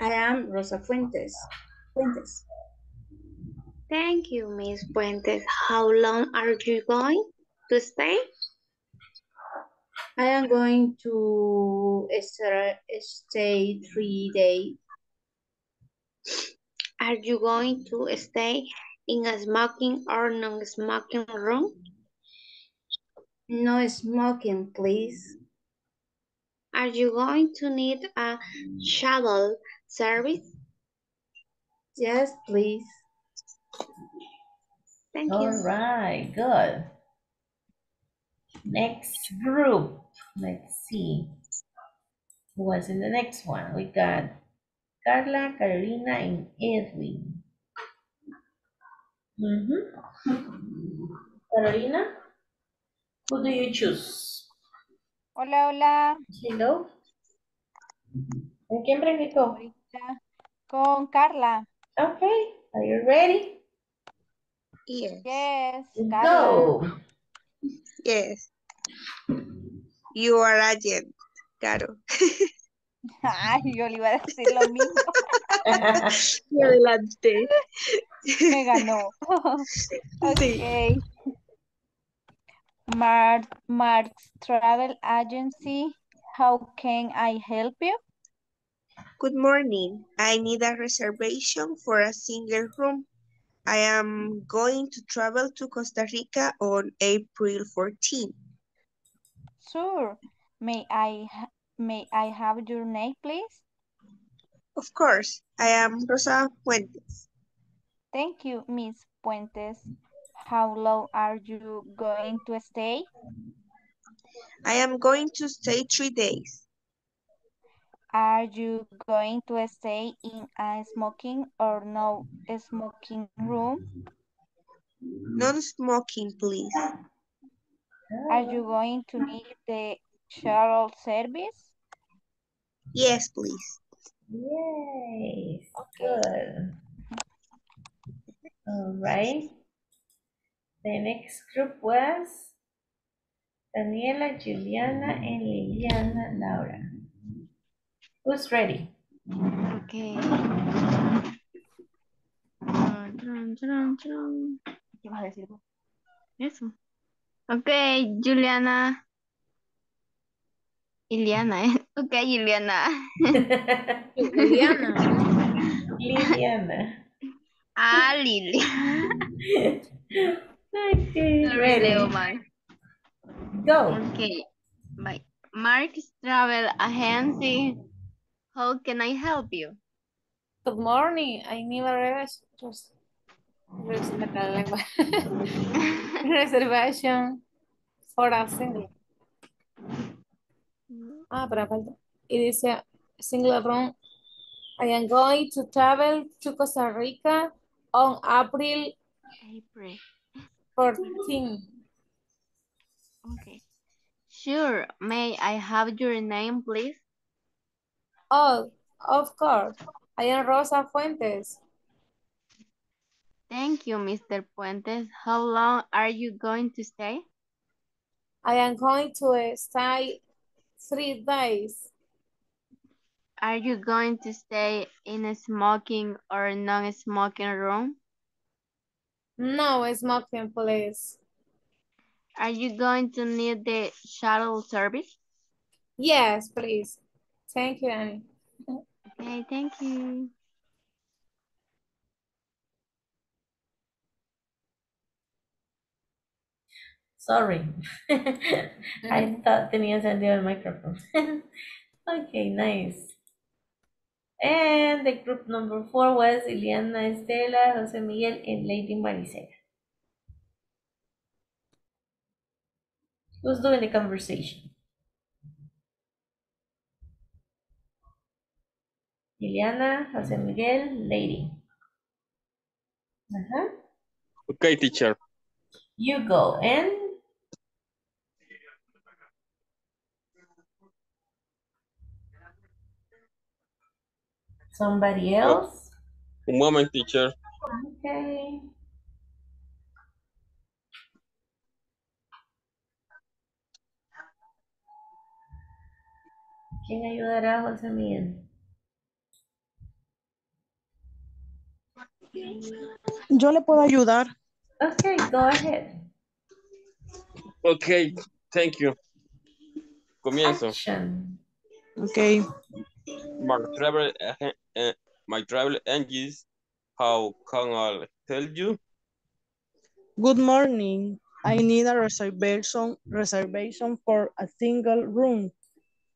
I am Rosa Fuentes. Thank you, Ms. Fuentes. How long are you going to stay? I am going to stay 3 days. Are you going to stay in a smoking or non-smoking room? No smoking, please. Are you going to need a shuttle service? Yes, please. Thank you. All right, good. Next group. Let's see who was in the next one. We got Carla, Carolina, and Edwin. Carolina, who do you choose? Hola, hola. Hello. ¿Con quién practicó? Con Carla. Okay. Are you ready? Yes. Yes. Go. Yes. You are a gent, Caro. Ay, yo le iba a decir lo mismo. Me adelanté. Me ganó. Okay. Sí. Mark's Travel Agency, how can I help you? Good morning. I need a reservation for a single room. I am going to travel to Costa Rica on April 14th. Sure. May I have your name, please? Of course. I am Rosa Fuentes. Thank you, Miss Fuentes. How long are you going to stay? I am going to stay 3 days. Are you going to stay in a smoking or no smoking room? Non-smoking, please. Are you going to need the shuttle service? Yes, please. Yay. Okay. Good. All right. The next group was Daniela, Juliana, and Liliana Laura. Who's ready? Okay. ¿Qué vas a decir vos? Eso. Okay, Juliana. Liliana, ¿eh? Okay, Liliana. Liliana. Ah, Lili. Okay. Ready, Omar. Go. Okay. Bye. Mark's Travel Agency. How can I help you? Good morning. I need a reservation for a single. Ah, pero falta. It is a single room. I am going to travel to Costa Rica on April 14th. Okay. Sure. May I have your name, please? Oh, of course. I am Rosa Fuentes. Thank you, Mr. Fuentes. How long are you going to stay? I am going to stay 3 days. Are you going to stay in a smoking or non-smoking room? No smoking, please. Are you going to need the shuttle service? Yes, please. Thank you, Annie. Okay, thank you. Sorry. I thought tenía encendido el microphone. Okay, nice. And the group number 4 was Ileana, Estela, Jose Miguel, and Lady Maricela. Who's doing the conversation? Ileana, Jose Miguel, Lady. Okay, teacher. You go and. Somebody else? A moment, teacher. Okay. ¿Quién ayudará a José Miguel? Yo le puedo ayudar. Okay, go ahead. Okay, thank you. Comienzo. Action. Okay. My travel agents, how can I help you? Good morning. I need a reservation for a single room.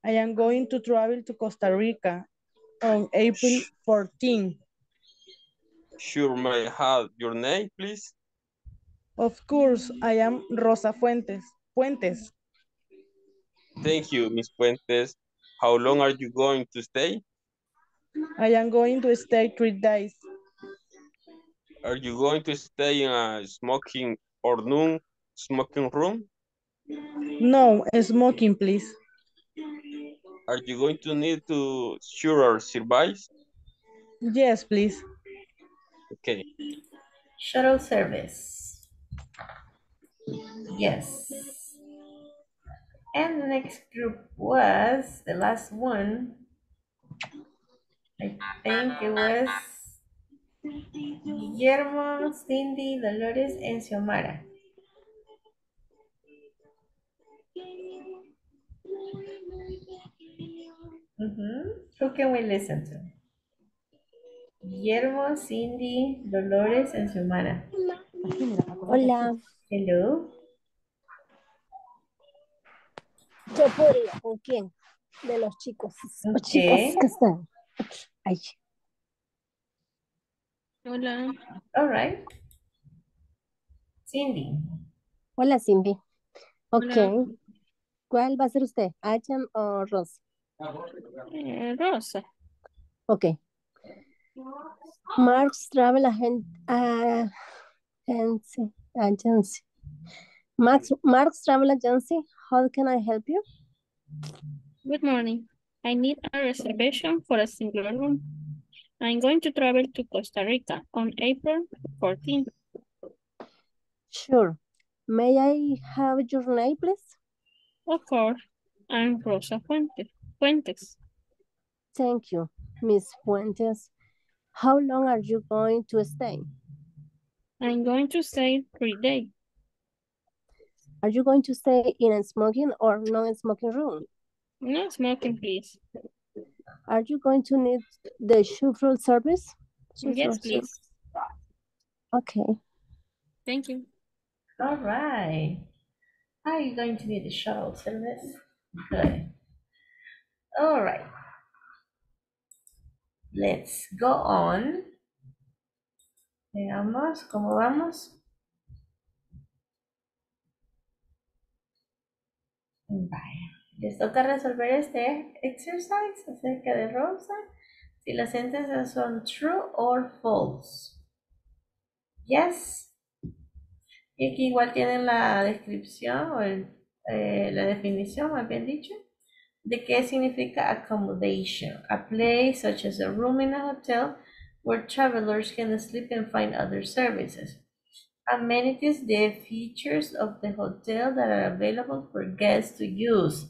I am going to travel to Costa Rica on April 14th. Sure, may I have your name, please? Of course, I am Rosa Fuentes. Thank you, Ms. Fuentes. How long are you going to stay? I am going to stay 3 days. Are you going to stay in a smoking or non-smoking room? No, smoking, please. Are you going to need to share service? Yes, please. Okay. Shuttle service. Yes. And the next group was the last one. I think it was Guillermo, Cindy, Dolores, and Xiomara. Who can we listen to? Guillermo, Cindy, Dolores, and Xiomara. Hola. Hello. Yo podría, ¿con quién? De los chicos. Los chicos que están. Ay. Hola. All right. Cindy. Hola, Cindy. Ok. Hola. ¿Cuál va a ser usted? ¿Acham o Rosa? Rosa. Ok. Mark's Travel Agency. Mark's Travel Agency, how can I help you? Good morning. I need a reservation for a single room. I'm going to travel to Costa Rica on April 14th. Sure. May I have your name, please? Of course. I'm Rosa Fuentes. Thank you, Miss Fuentes. How long are you going to stay? I'm going to stay 3 days. Are you going to stay in a smoking or non-smoking room? No smoking, please. Are you going to need the chauffeur service? Yes, please. Okay. Thank you. All right. Are you going to need the shuttle service? Good. All right. Let's go on. Veamos cómo vamos. Vaya, les toca resolver este exercise acerca de Rosa. Si las sentencias son true or false. Yes. Y aquí igual tienen la descripción o la definición, más bien dicho, de qué significa accommodation. A place such as a room in a hotel where travelers can sleep and find other services. Amenities, the features of the hotel that are available for guests to use.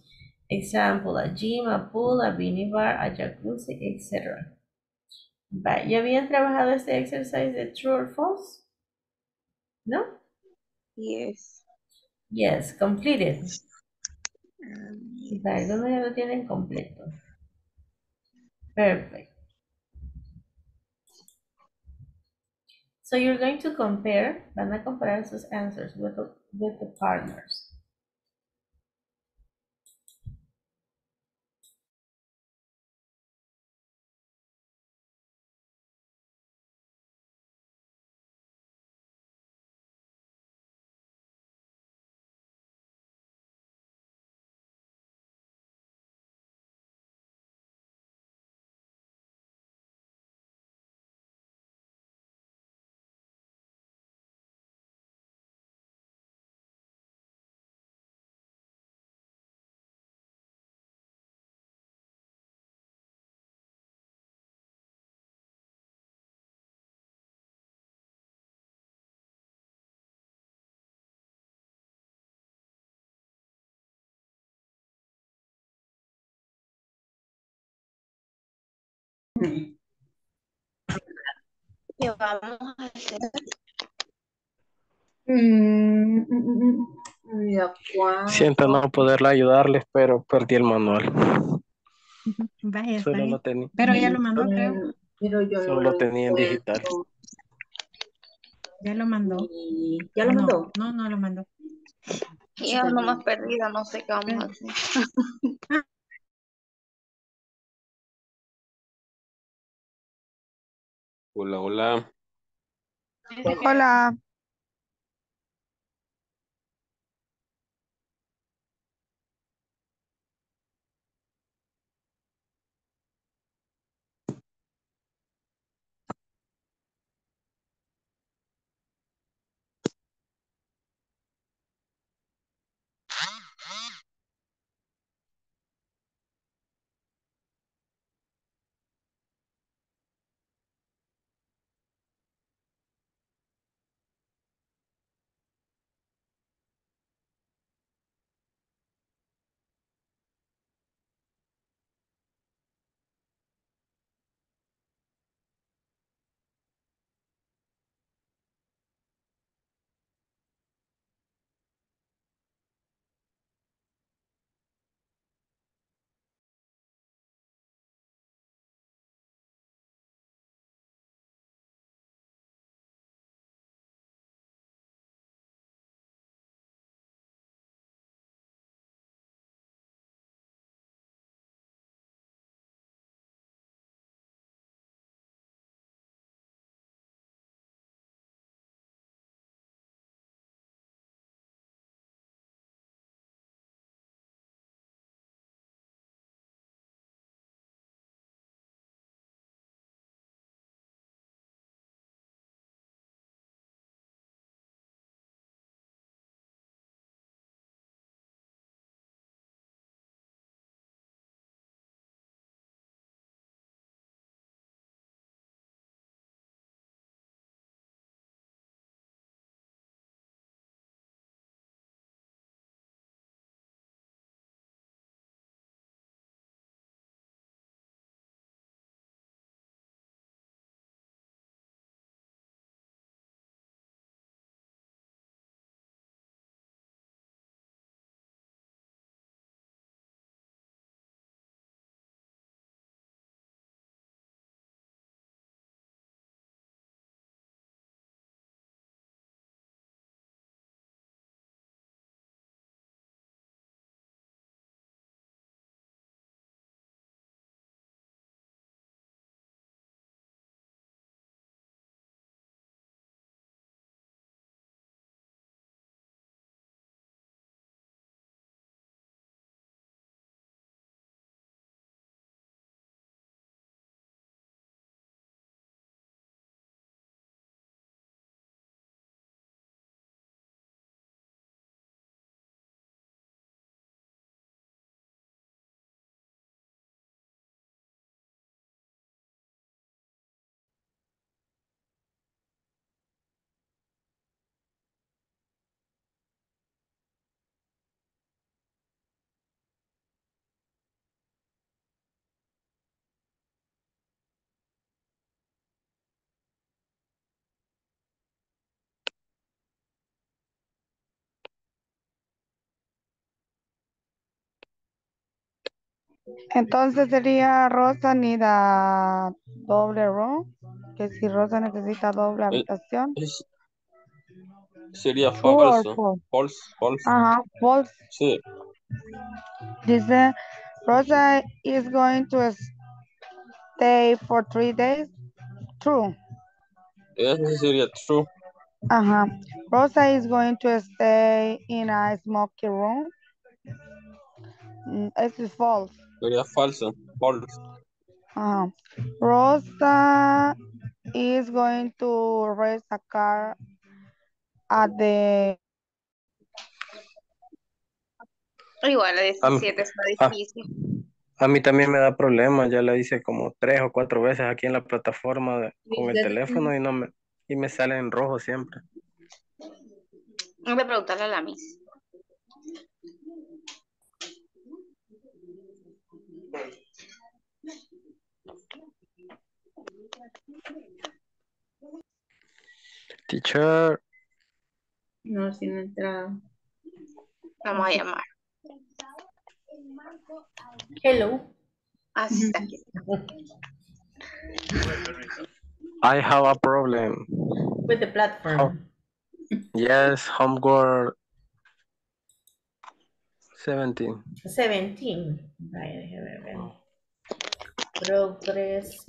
Example, a gym, a pool, a minibar, a jacuzzi, etc. ¿Ya habían trabajado este exercise de true or false? ¿No? Yes. Yes, completed. Algunos ya lo tienen completo. Perfect. So you're going to compare, van a comparar sus answers with the partners. ¿Qué vamos a hacer? Siento no poderla ayudarles, pero perdí el manual. Vaya, solo lo tenía. Pero ya lo mandó, creo. Pero yo solo lo tenía en digital. Ya lo mandó. ¿Ya lo mandó? No, no lo mandó. Yo nomás perdida, no sé qué vamos a hacer. Hola, hola. Hola. Entonces sería Rosa necesita doble room, que si Rosa necesita doble habitación. Sería false. False. Ajá, false. Sí. Dice, Rosa is going to stay for 3 days. True. Eso sería true. Ajá. Rosa is going to stay in a smoky room. Eso es false. Sería falso. False. Rosa is going to race a car at the... Igual, la 17 está difícil. A mí también me da problemas. Ya la hice como 3 o 4 veces aquí en la plataforma con el teléfono y, me sale en rojo siempre. Voy a preguntarle a la Miss. Teacher. No, sin entrar. Vamos a llamar. Hello. I have a problem. With the platform. Oh. Yes, homework 17. 17. Right. Progress.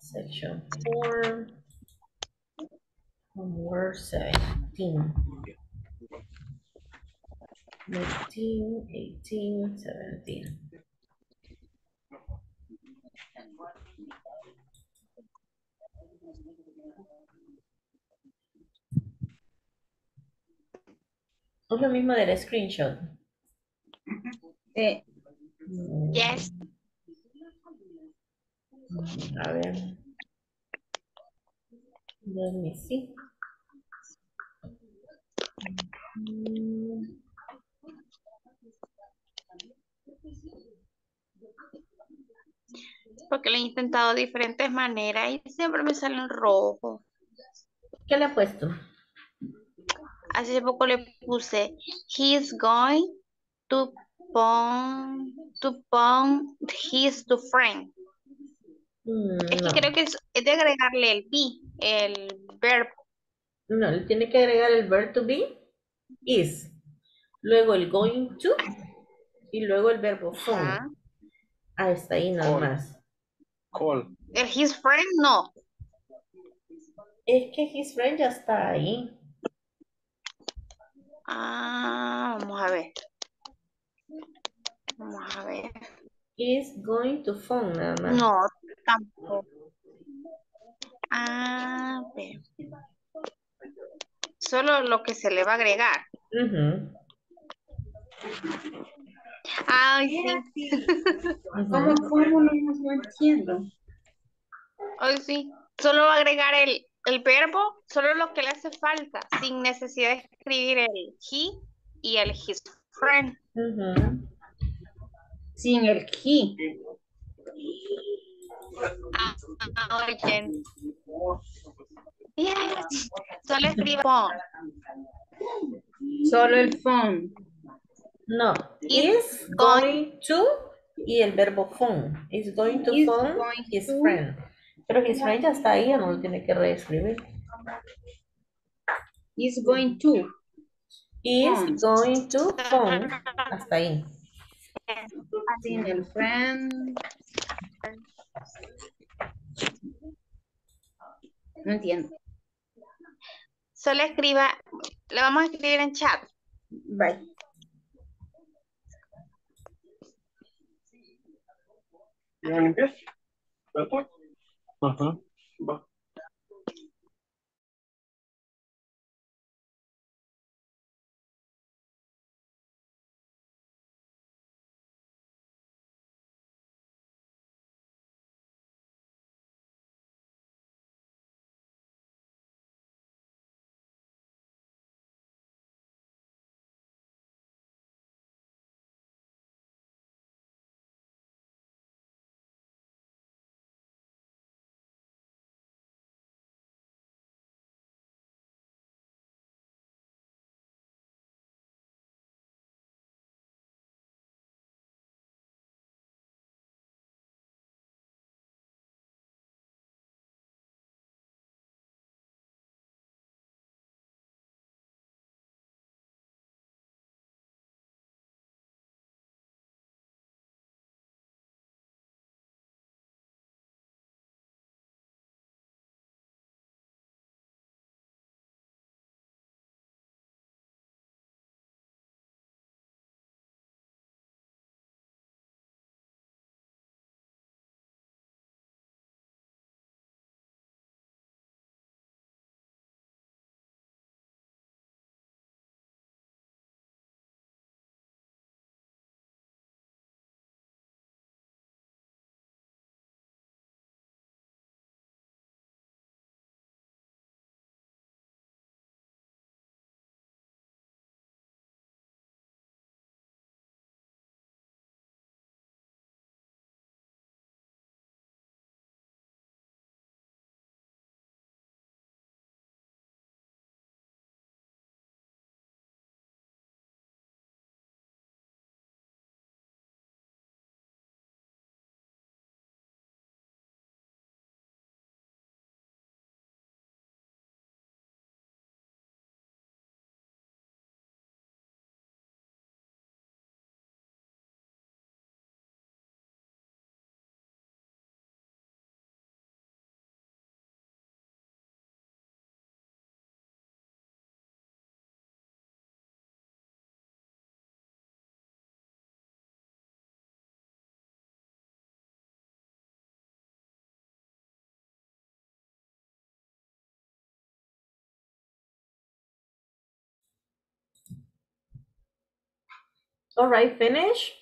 Section 4. Homework 17. 19, 18, 17. ¿Es lo mismo del screenshot? Sí. Yes. A ver. Let me see. Porque lo he intentado de diferentes maneras y siempre me sale en rojo. ¿Qué le ha puesto? Hace poco le puse, he's going to pong his to friend. Es que no. Creo que es de agregarle el be, el verbo. No, le tiene que agregar el verbo to be, is. Luego el going to y luego el verbo phone. Ah, está ahí nada más. Call. El his friend no. Es que his friend ya está ahí. Ah, vamos a ver. Is going to phone, nada más. No, tampoco. Ah, pero. Solo lo que se le va a agregar. Ay, sí. ¿Cómo no entiendo? Ay, sí. Solo va a agregar el verbo, solo lo que le hace falta, sin necesidad de escribir el he y el his friend. Sin el he. Oye. Yes. Solo escribo phone. Solo el phone. No. Is going to y el verbo phone. Is going to phone his friend. Pero his friend ya está ahí, no lo tiene que reescribir. Is going to. Is going to phone. Hasta ahí. Sin el friend. No entiendo. Solo escriba, lo vamos a escribir en chat. Bye. ¿Ya limpias? Ajá. Va. All right, finish.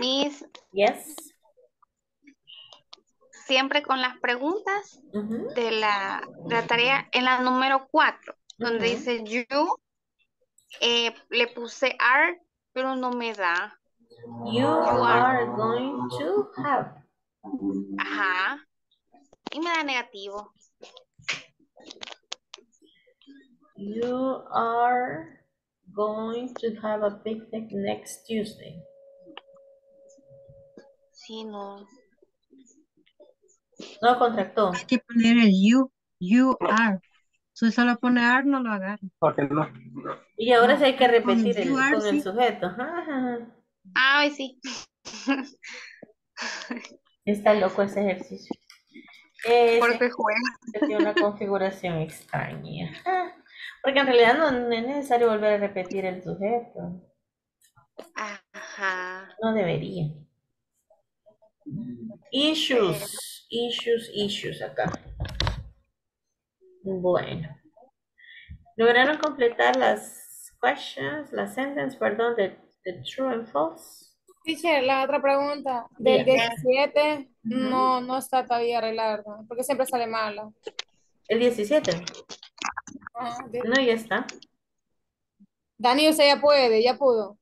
Miss. Yes. Siempre con las preguntas de la tarea en la número 4, donde dice you, le puse are, pero no me da. You are going to have. Ajá. Y me da negativo. You are going to have a picnic next Tuesday. Sí, no. No contractó. Hay que poner el you are. Si solo pone are, no lo agarra. Porque no. Y ahora no. Sí hay que repetir con el sujeto. Ajá. Ay, sí. Está loco ese ejercicio. Porque juega. Tiene una configuración extraña. Porque en realidad no es necesario volver a repetir el sujeto. Ajá. No debería. Issues acá. Bueno. ¿Lograron completar las questions, las sentences, perdón, de true and false? Teacher, la otra pregunta, del 17 no está todavía arreglada, porque siempre sale mala. ¿El 17? No, ya está. Dani, usted ya pudo.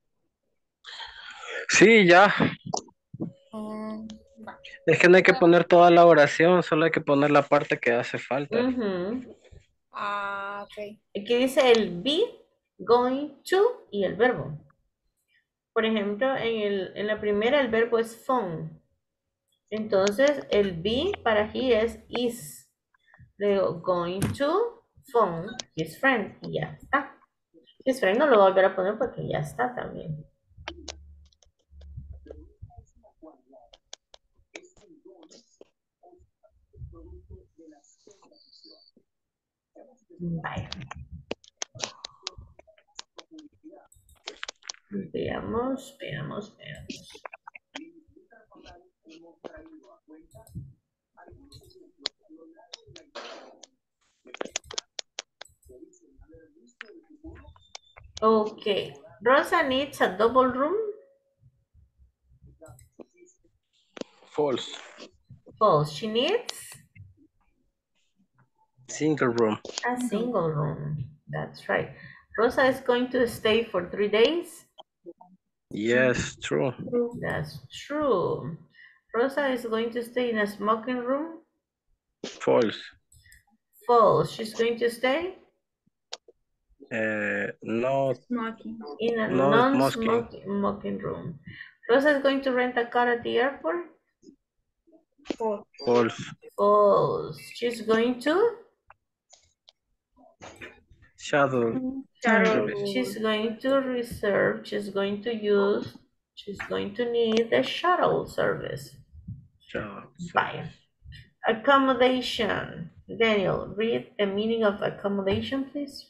Sí, ya. Es que no hay que poner toda la oración, solo hay que poner la parte que hace falta. Okay. Aquí dice el be, going to y el verbo. Por ejemplo, en la primera el verbo es phone. Entonces el be para he es is. Luego going to, phone, his friend y ya está. His friend no lo voy a volver a poner porque ya está también. Vale. Veamos. Okay. Rosa needs a double room. False. She needs single room. A single room. That's right. Rosa is going to stay for 3 days. Yes, true. That's true. Rosa is going to stay in a smoking room. False. She's going to stay? No. Smoking. In a non-smoking room. Rosa is going to rent a car at the airport. False. She's going to? Shadow. She's going to reserve, she's going to need a shuttle service. Bye. Accommodation. Daniel, read the meaning of accommodation, please.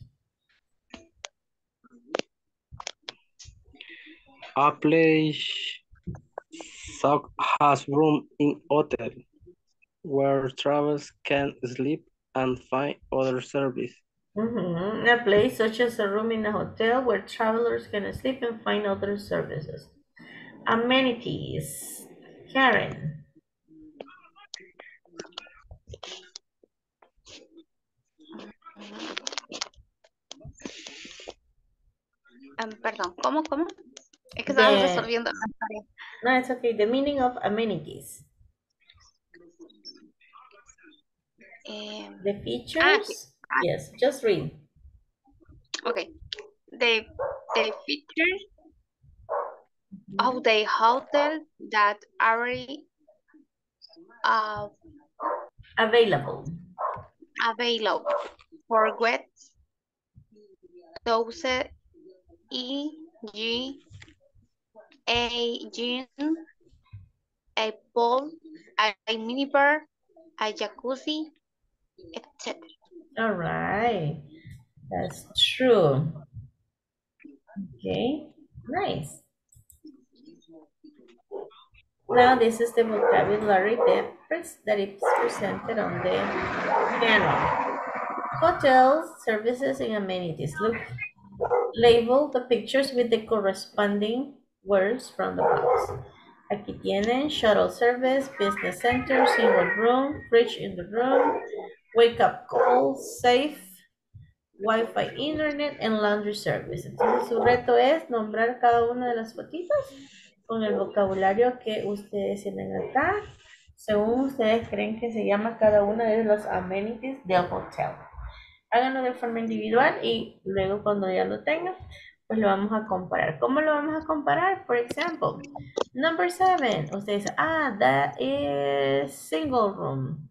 A place such as room in hotel where travelers can sleep and find other service. A place such as a room in a hotel where travelers can sleep and find other services. Amenities. Karen. Perdón, ¿cómo? Es que estamos resolviendo las tareas. No, it's okay. The meaning of amenities. The features. Yes, just read. Okay. The features of the hotel that are available for guests, those e.g. a gym, a pool, a minibar, a jacuzzi, etc. All right, that's True. Okay, nice. Now this is the vocabulary that is presented on the panel. Hotels, services, and amenities. Look, label the pictures with the corresponding words from the box. Aquí tienen shuttle service, business center, single room, fridge in the room, wake up call, safe, Wi-Fi, internet, and laundry service. Entonces su reto es nombrar cada una de las fotitos con el vocabulario que ustedes tienen acá, según ustedes creen que se llama cada una de los amenities del hotel. Háganlo de forma individual y luego cuando ya lo tengan, pues lo vamos a comparar. ¿Cómo lo vamos a comparar? Por ejemplo, number 7. Ustedes dicen, ah, that is single room.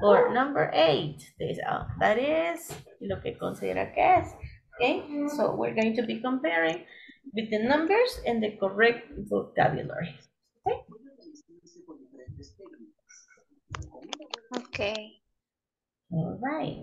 Or number 8. Ustedes dicen, ah, that is lo que considera que es. Okay, so we're going to be comparing with the numbers and the correct vocabulary. Okay. Okay. All right.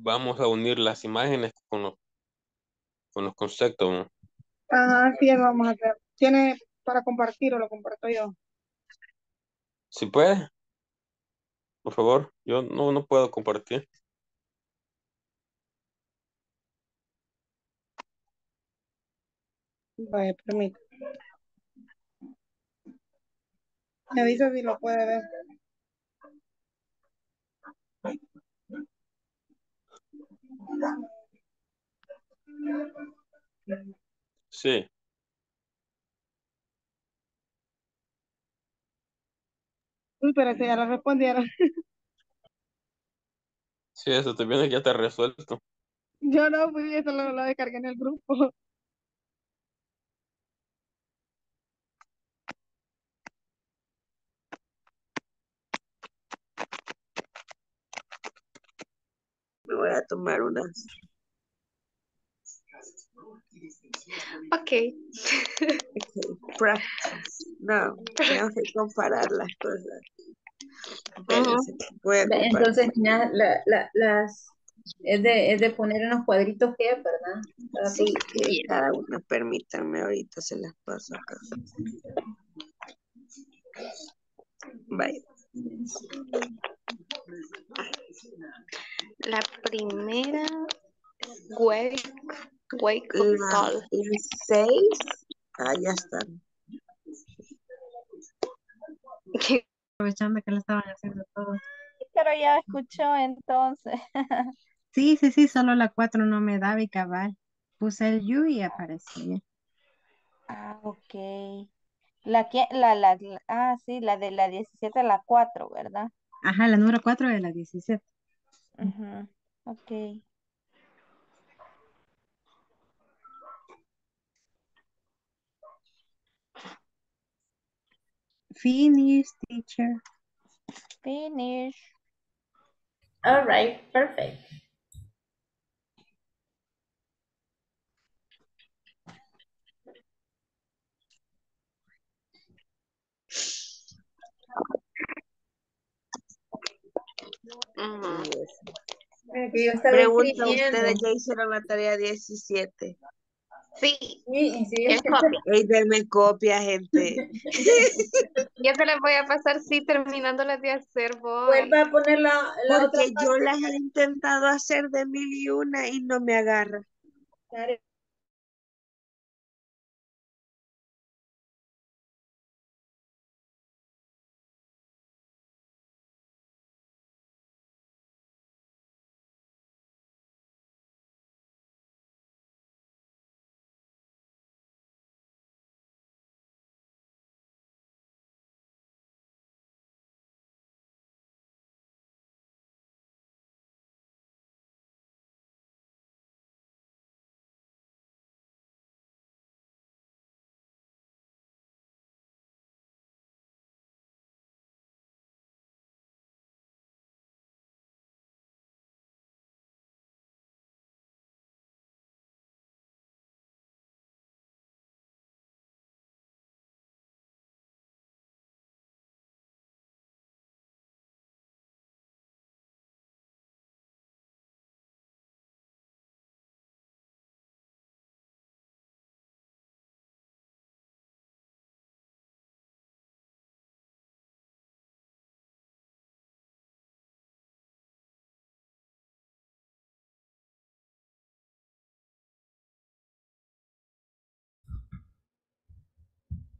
Vamos a unir las imágenes con los conceptos, ¿no? Ajá, sí, vamos a hacer. ¿Tiene para compartir o lo comparto yo? Si puede. Por favor, yo no puedo compartir. Vaya, permítame. Me avisa si lo puede ver. Sí. pero esa ya la respondieron. Sí, eso te viene que ya está resuelto. Yo no fui, eso lo descargué en el grupo. Me voy a tomar unas. Ok. Practice. No, tengo que comparar las cosas. Espérense, voy a comparar. Entonces, mira, es de poner unos cuadritos que, ¿verdad? Cada Sí, que cada una, permítanme, ahorita se las paso acá. Vaya. La primera, wake up call. Las 6, ya están. Aprovechando que lo estaban haciendo todos. Pero ya escuchó entonces. Sí, solo la 4 no me daba y cabal. Puse el you y apareció. Ah, ok. Sí, la de la 17 a la 4, ¿verdad? Ajá, la número 4 de la 17. Ajá, ok. Finish, teacher. Finish. All right, perfect. Pregunta, ¿ustedes ya hicieron la tarea 17? Sí. Ey, me copia, gente. Ya se las voy a pasar, sí, terminándolas de hacer vos. Vuelva a poner la otra parte. Porque yo las he intentado hacer de 1001 y no me agarra. Claro.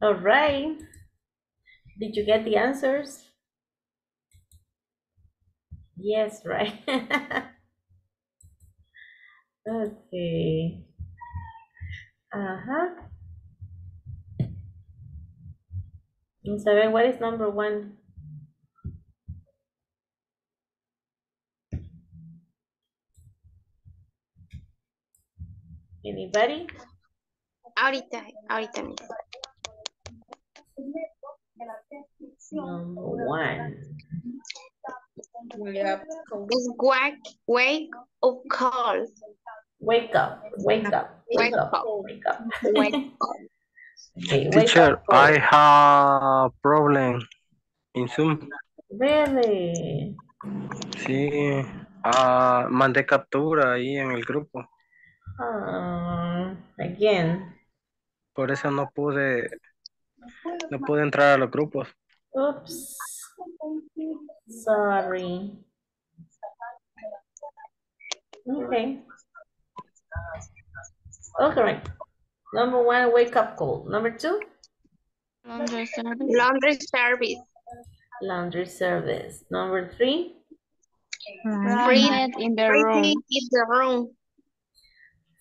All right. Did you get the answers? Yes, right. Okay. Isabel, what is number 1? Anybody? Ahorita mismo. Number 1. It's wake up call. Wake up. Okay, teacher, I have problem in Zoom. Really? Sí, mandé captura ahí en el grupo. Again. Por eso no pude entrar a los grupos. Oops. Sorry. Okay. Okay. Number 1, wake up call. Number 2? Laundry service. Number 3? Freezing in the room.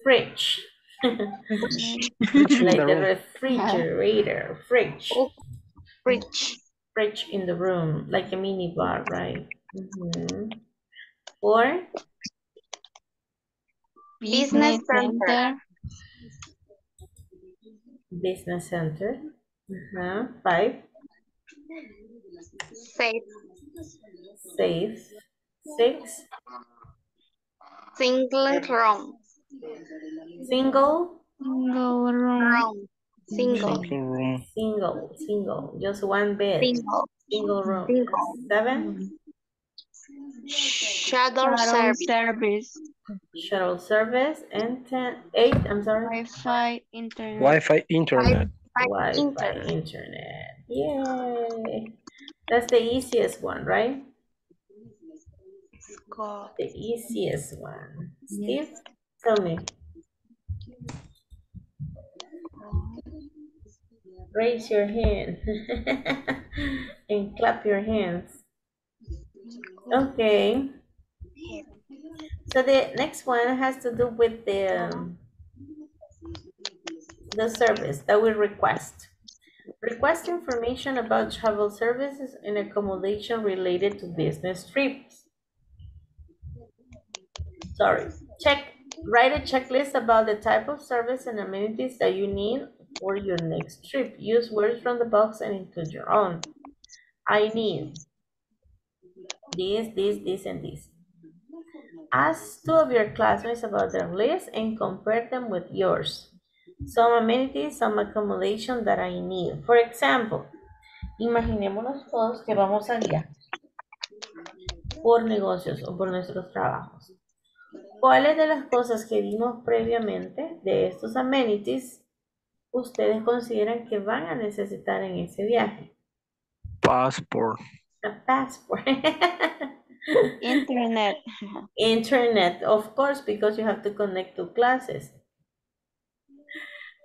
Fridge. Like the refrigerator. Fridge. fridge in the room, like a mini bar, right? Mm-hmm. Or business center. Business center. Uh-huh. 5. Safe. Safe. 6. Single room. Just one bed. Single room. Single. 7. Shuttle service. And 8. I'm sorry. Wi-Fi internet. Yay! That's the easiest one, right? The easiest one. Steve, tell me. Raise your hand and clap your hands. Okay. So the next one has to do with the service that we request. Request information about travel services and accommodation related to business trips. Write a checklist about the type of service and amenities that you need for your next trip. Use words from the box and include your own. I need this, this, this, and this. Ask two of your classmates about their list and compare them with yours. Some amenities, some accommodation that I need. For example, imaginémonos todos que vamos a viajar por negocios o por nuestros trabajos. ¿Cuáles de las cosas que vimos previamente de estos amenities ustedes consideran que van a necesitar en ese viaje? Passport. A passport. Internet. Internet, of course, because you have to connect to classes.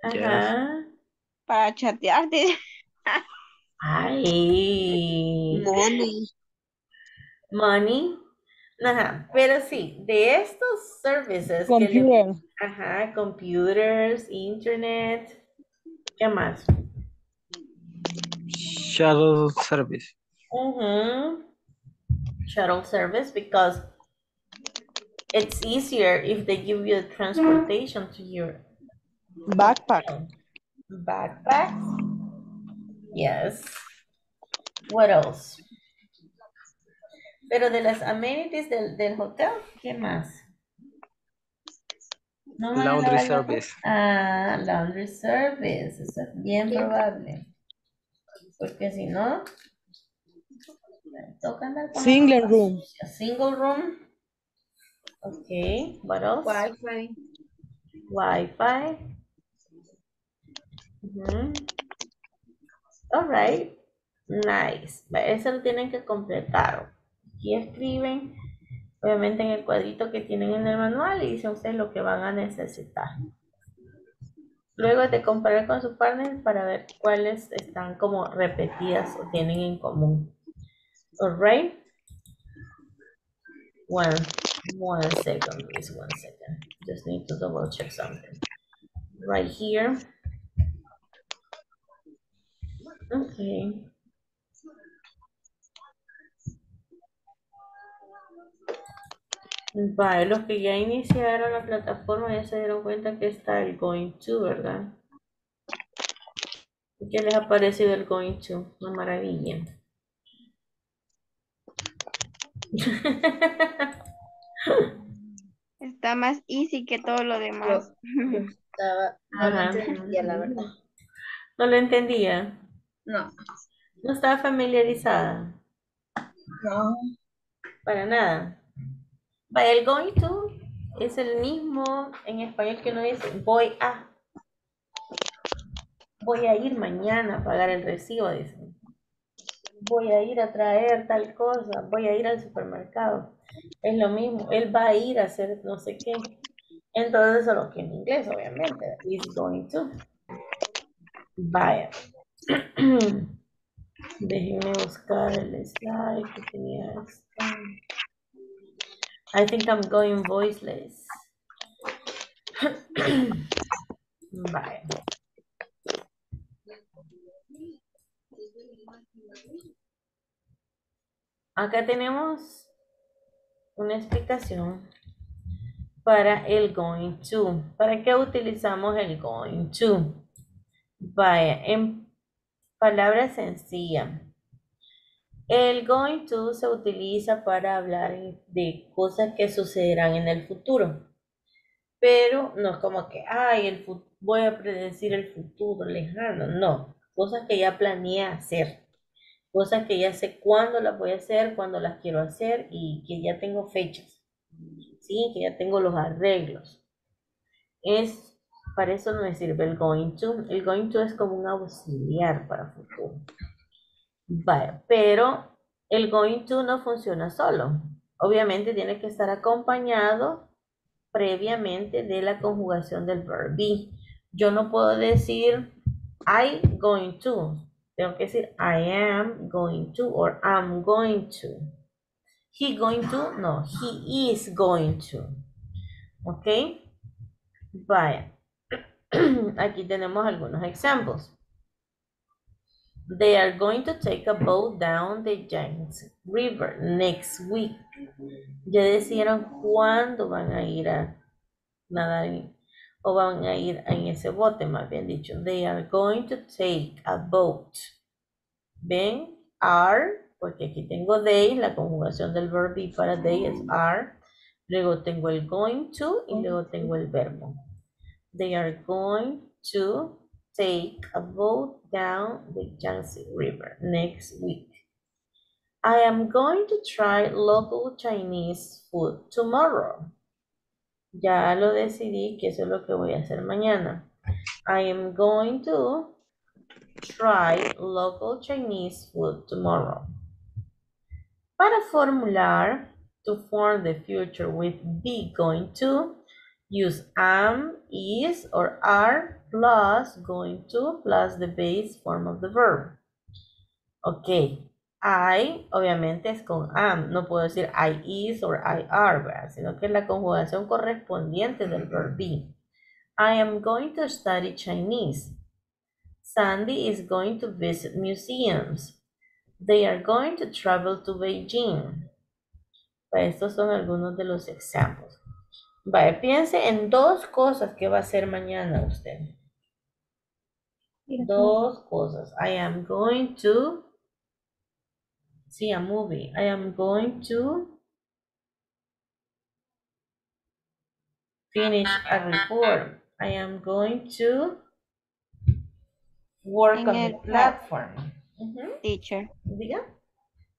Yes. Ajá. Para chatearte. Ay. Money. Ajá, pero sí, de estos services. Computer. Ajá, computers, internet. ¿Qué más? Shuttle service. Uh-huh. Shuttle service, because it's easier if they give you transportation to your backpack. Backpacks. Yes. What else? Pero de las amenities del hotel, ¿qué más? ¿No laundry service. Ah, laundry service. Eso es bien probable. Porque si no, toca andar con single room. A single room. Okay, what else? Wi-Fi. Mm-hmm. All right. Nice. Eso lo tienen que completar. Y escriben, obviamente, en el cuadrito que tienen en el manual y dicen ustedes lo que van a necesitar. Luego de comparar con su partner para ver cuáles están como repetidas o tienen en común. Alright. One second, please, 1 second. Just need to double check something. Right here. Okay. Vale, los que ya iniciaron la plataforma ya se dieron cuenta que está el going to, ¿verdad? ¿Qué les ha parecido el going to? Una maravilla. Está más easy que todo lo demás. No lo entendía, la verdad. ¿No lo entendía? No. ¿No estaba familiarizada? No. Para nada. El going to es el mismo en español que uno dice voy a ir mañana a pagar el recibo, dicen. Voy a ir a traer tal cosa, voy a ir al supermercado. Es lo mismo, él va a ir a hacer no sé qué. Entonces solo que en inglés, obviamente, is going to. Vaya. Déjenme buscar el slide que tenía esta. I think I'm going voiceless. Bye. Acá tenemos una explicación para el going to. ¿Para qué utilizamos el going to? Vaya, en palabras sencillas. El going to se utiliza para hablar de cosas que sucederán en el futuro. Pero no es como que, ay, voy a predecir el futuro lejano. No, cosas que ya planeé hacer. Cosas que ya sé cuándo las voy a hacer, cuándo las quiero hacer y que ya tengo fechas. Sí, que ya tengo los arreglos. Para eso no me sirve el going to. El going to es como un auxiliar para futuro. Vale, pero el going to no funciona solo. Obviamente tiene que estar acompañado previamente de la conjugación del verbo be. Yo no puedo decir I going to. Tengo que decir I am going to or I'm going to. He going to, no, he is going to. ¿Ok? Vaya. Aquí tenemos algunos ejemplos. They are going to take a boat down the James River next week. Ya decidieron cuándo van a ir a nadar o van a ir en ese bote, más bien dicho. They are going to take a boat. ¿Ven? Are, porque aquí tengo they, la conjugación del verbo be para they es are. Luego tengo el going to y luego tengo el verbo. They are going to take a boat down the Yangtze River next week. I am going to try local Chinese food tomorrow. Ya lo decidí que eso es lo que voy a hacer mañana. I am going to try local Chinese food tomorrow. Para formular, to form the future with be going to, use am, is, or are plus going to plus the base form of the verb. Ok, I obviamente es con am, no puedo decir I is or I are, ¿verdad? Sino que es la conjugación correspondiente del verbo be. I am going to study Chinese. Sandy is going to visit museums. They are going to travel to Beijing. Pues estos son algunos de los ejemplos. Vaya, piense en dos cosas que va a hacer mañana usted. Dos cosas. I am going to see a movie. I am going to finish a report. I am going to work on the platform. Teacher. ¿Diga?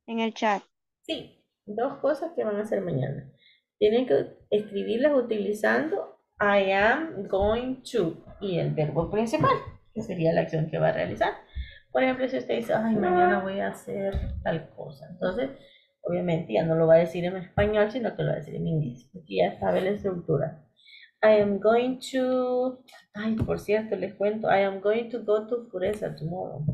En el chat. Sí, dos cosas que van a hacer mañana. Tienen que escribirlas utilizando I am going to y el verbo principal, que sería la acción que va a realizar. Por ejemplo, si usted dice, ay, mañana voy a hacer tal cosa. Entonces, obviamente ya no lo va a decir en español, sino que lo va a decir en inglés, porque ya sabe la estructura. I am going to... Ay, por cierto, les cuento. I am going to go to Pureza tomorrow.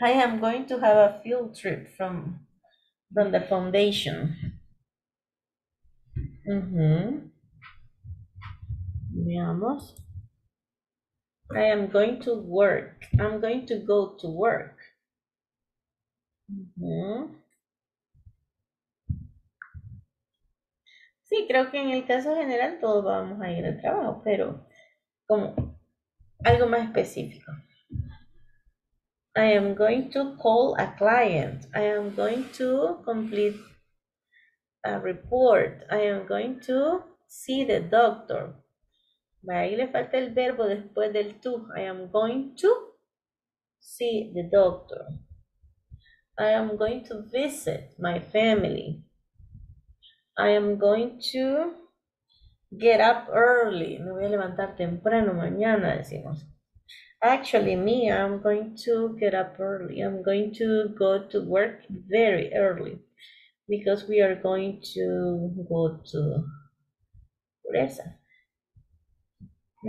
I am going to have a field trip from the foundation. Veamos. I am going to work. I'm going to go to work. Sí, creo que en el caso general todos vamos a ir al trabajo, pero como algo más específico. I am going to call a client. I am going to complete a report. I am going to see the doctor. Ahí le falta el verbo después del to. I am going to see the doctor. I am going to visit my family. I am going to get up early. Me voy a levantar temprano mañana, decimos. Actually, me, I'm going to get up early. I'm going to go to work very early because we are going to go to Pureza. I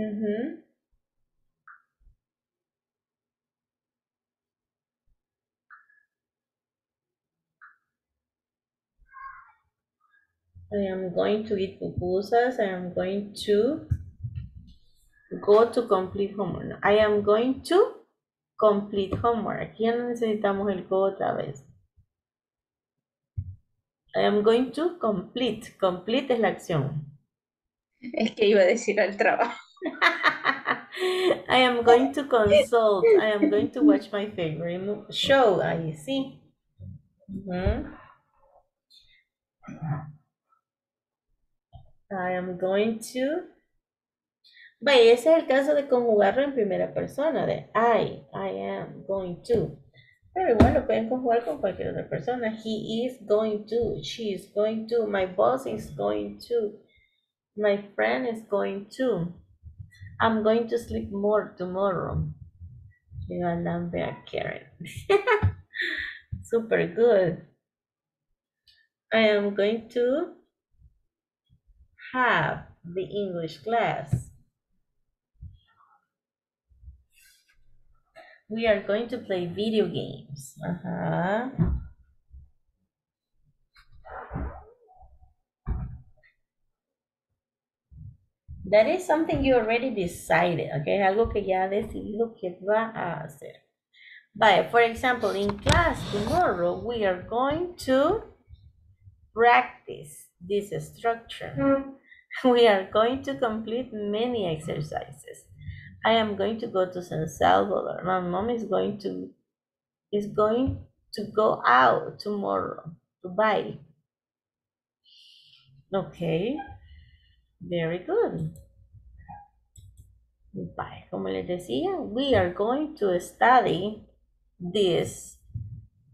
am going to eat pupusas. I am going to go to complete homework. I am going to Complete homework. Aquí ya no necesitamos el go otra vez. I am going to complete. Complete es la acción. Es que iba a decir al trabajo. I am going to consult. I am going to watch my favorite show. Ahí sí. I am going to. Vaya, ese es el caso de conjugarlo en primera persona, de I am going to. Pero igual lo pueden conjugar con cualquier otra persona. He is going to, she is going to, my boss is going to, my friend is going to. I'm going to sleep more tomorrow. You are lambe a Karen. Super good. I am going to have the English class. We are going to play video games. That is something you already decided, okay? Algo que ya decidido que va a hacer. But for example, in class tomorrow, we are going to practice this structure. We are going to complete many exercises. I am going to go to San Salvador. My mom is going to go out tomorrow to buy. Okay, very good. Bye. Como les decía, we are going to study this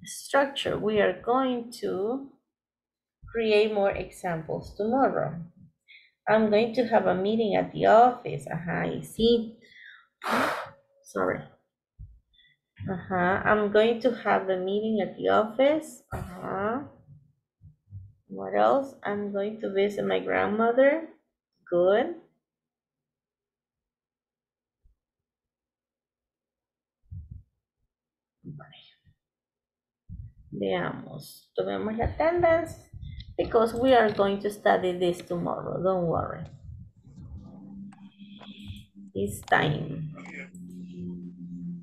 structure. We are going to create more examples tomorrow. I'm going to have a meeting at the office. I see. Sorry. I'm going to have a meeting at the office. What else? I'm going to visit my grandmother. Good. Veamos. Tomemos la attendance because we are going to study this tomorrow. Don't worry. It's time.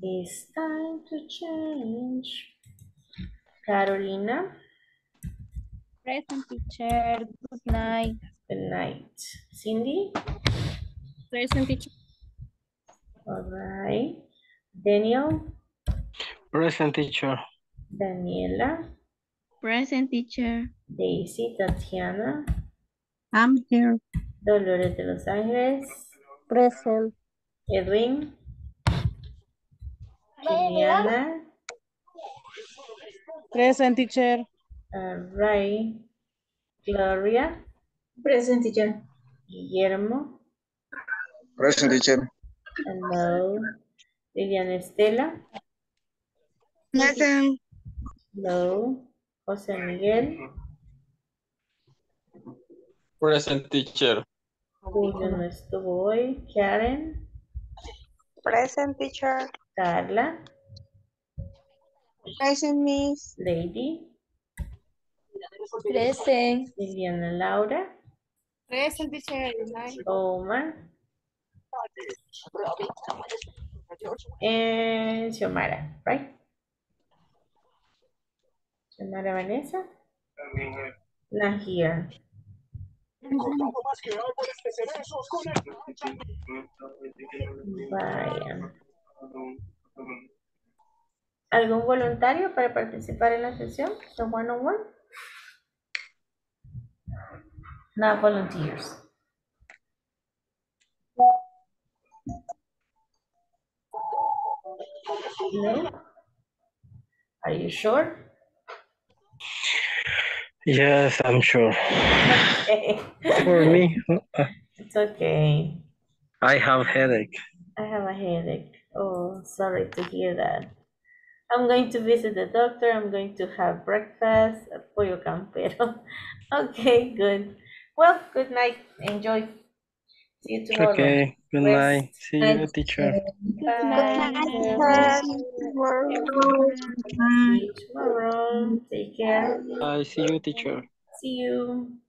It's time to change. Carolina. Present, teacher. Good night. Good night. Cindy. Present, teacher. All right. Daniel. Present, teacher. Daniela. Present, teacher. Daisy. Tatiana. I'm here. Dolores de Los Ángeles. Present. Edwin. Liliana. Present, teacher. All right. Gloria. Present, teacher. Guillermo. Present, teacher. Hello. Liliana Estela. Present. Hello. José Miguel. Present, teacher. Julio no estuvo hoy. Karen. Present, teacher. Carla. Present, miss. Lady. Present. Liliana Laura. Present, teacher. Omar. And Xiomara, right? Xiomara Vanessa. Not here. Vaya. ¿Algún voluntario para participar en la sesión? The one-on-one? No volunteers. No? Are you sure? Yes, I'm sure. Okay. For me. It's okay. I have headache. I have a headache. Oh, sorry to hear that. I'm going to visit the doctor. I'm going to have breakfast at Pollo Campero. Okay, good. Well, good night. Enjoy. See you tomorrow. Okay, good night. See you, teacher. Bye. Good night. See you tomorrow. Take care. Bye. See you, teacher. See you.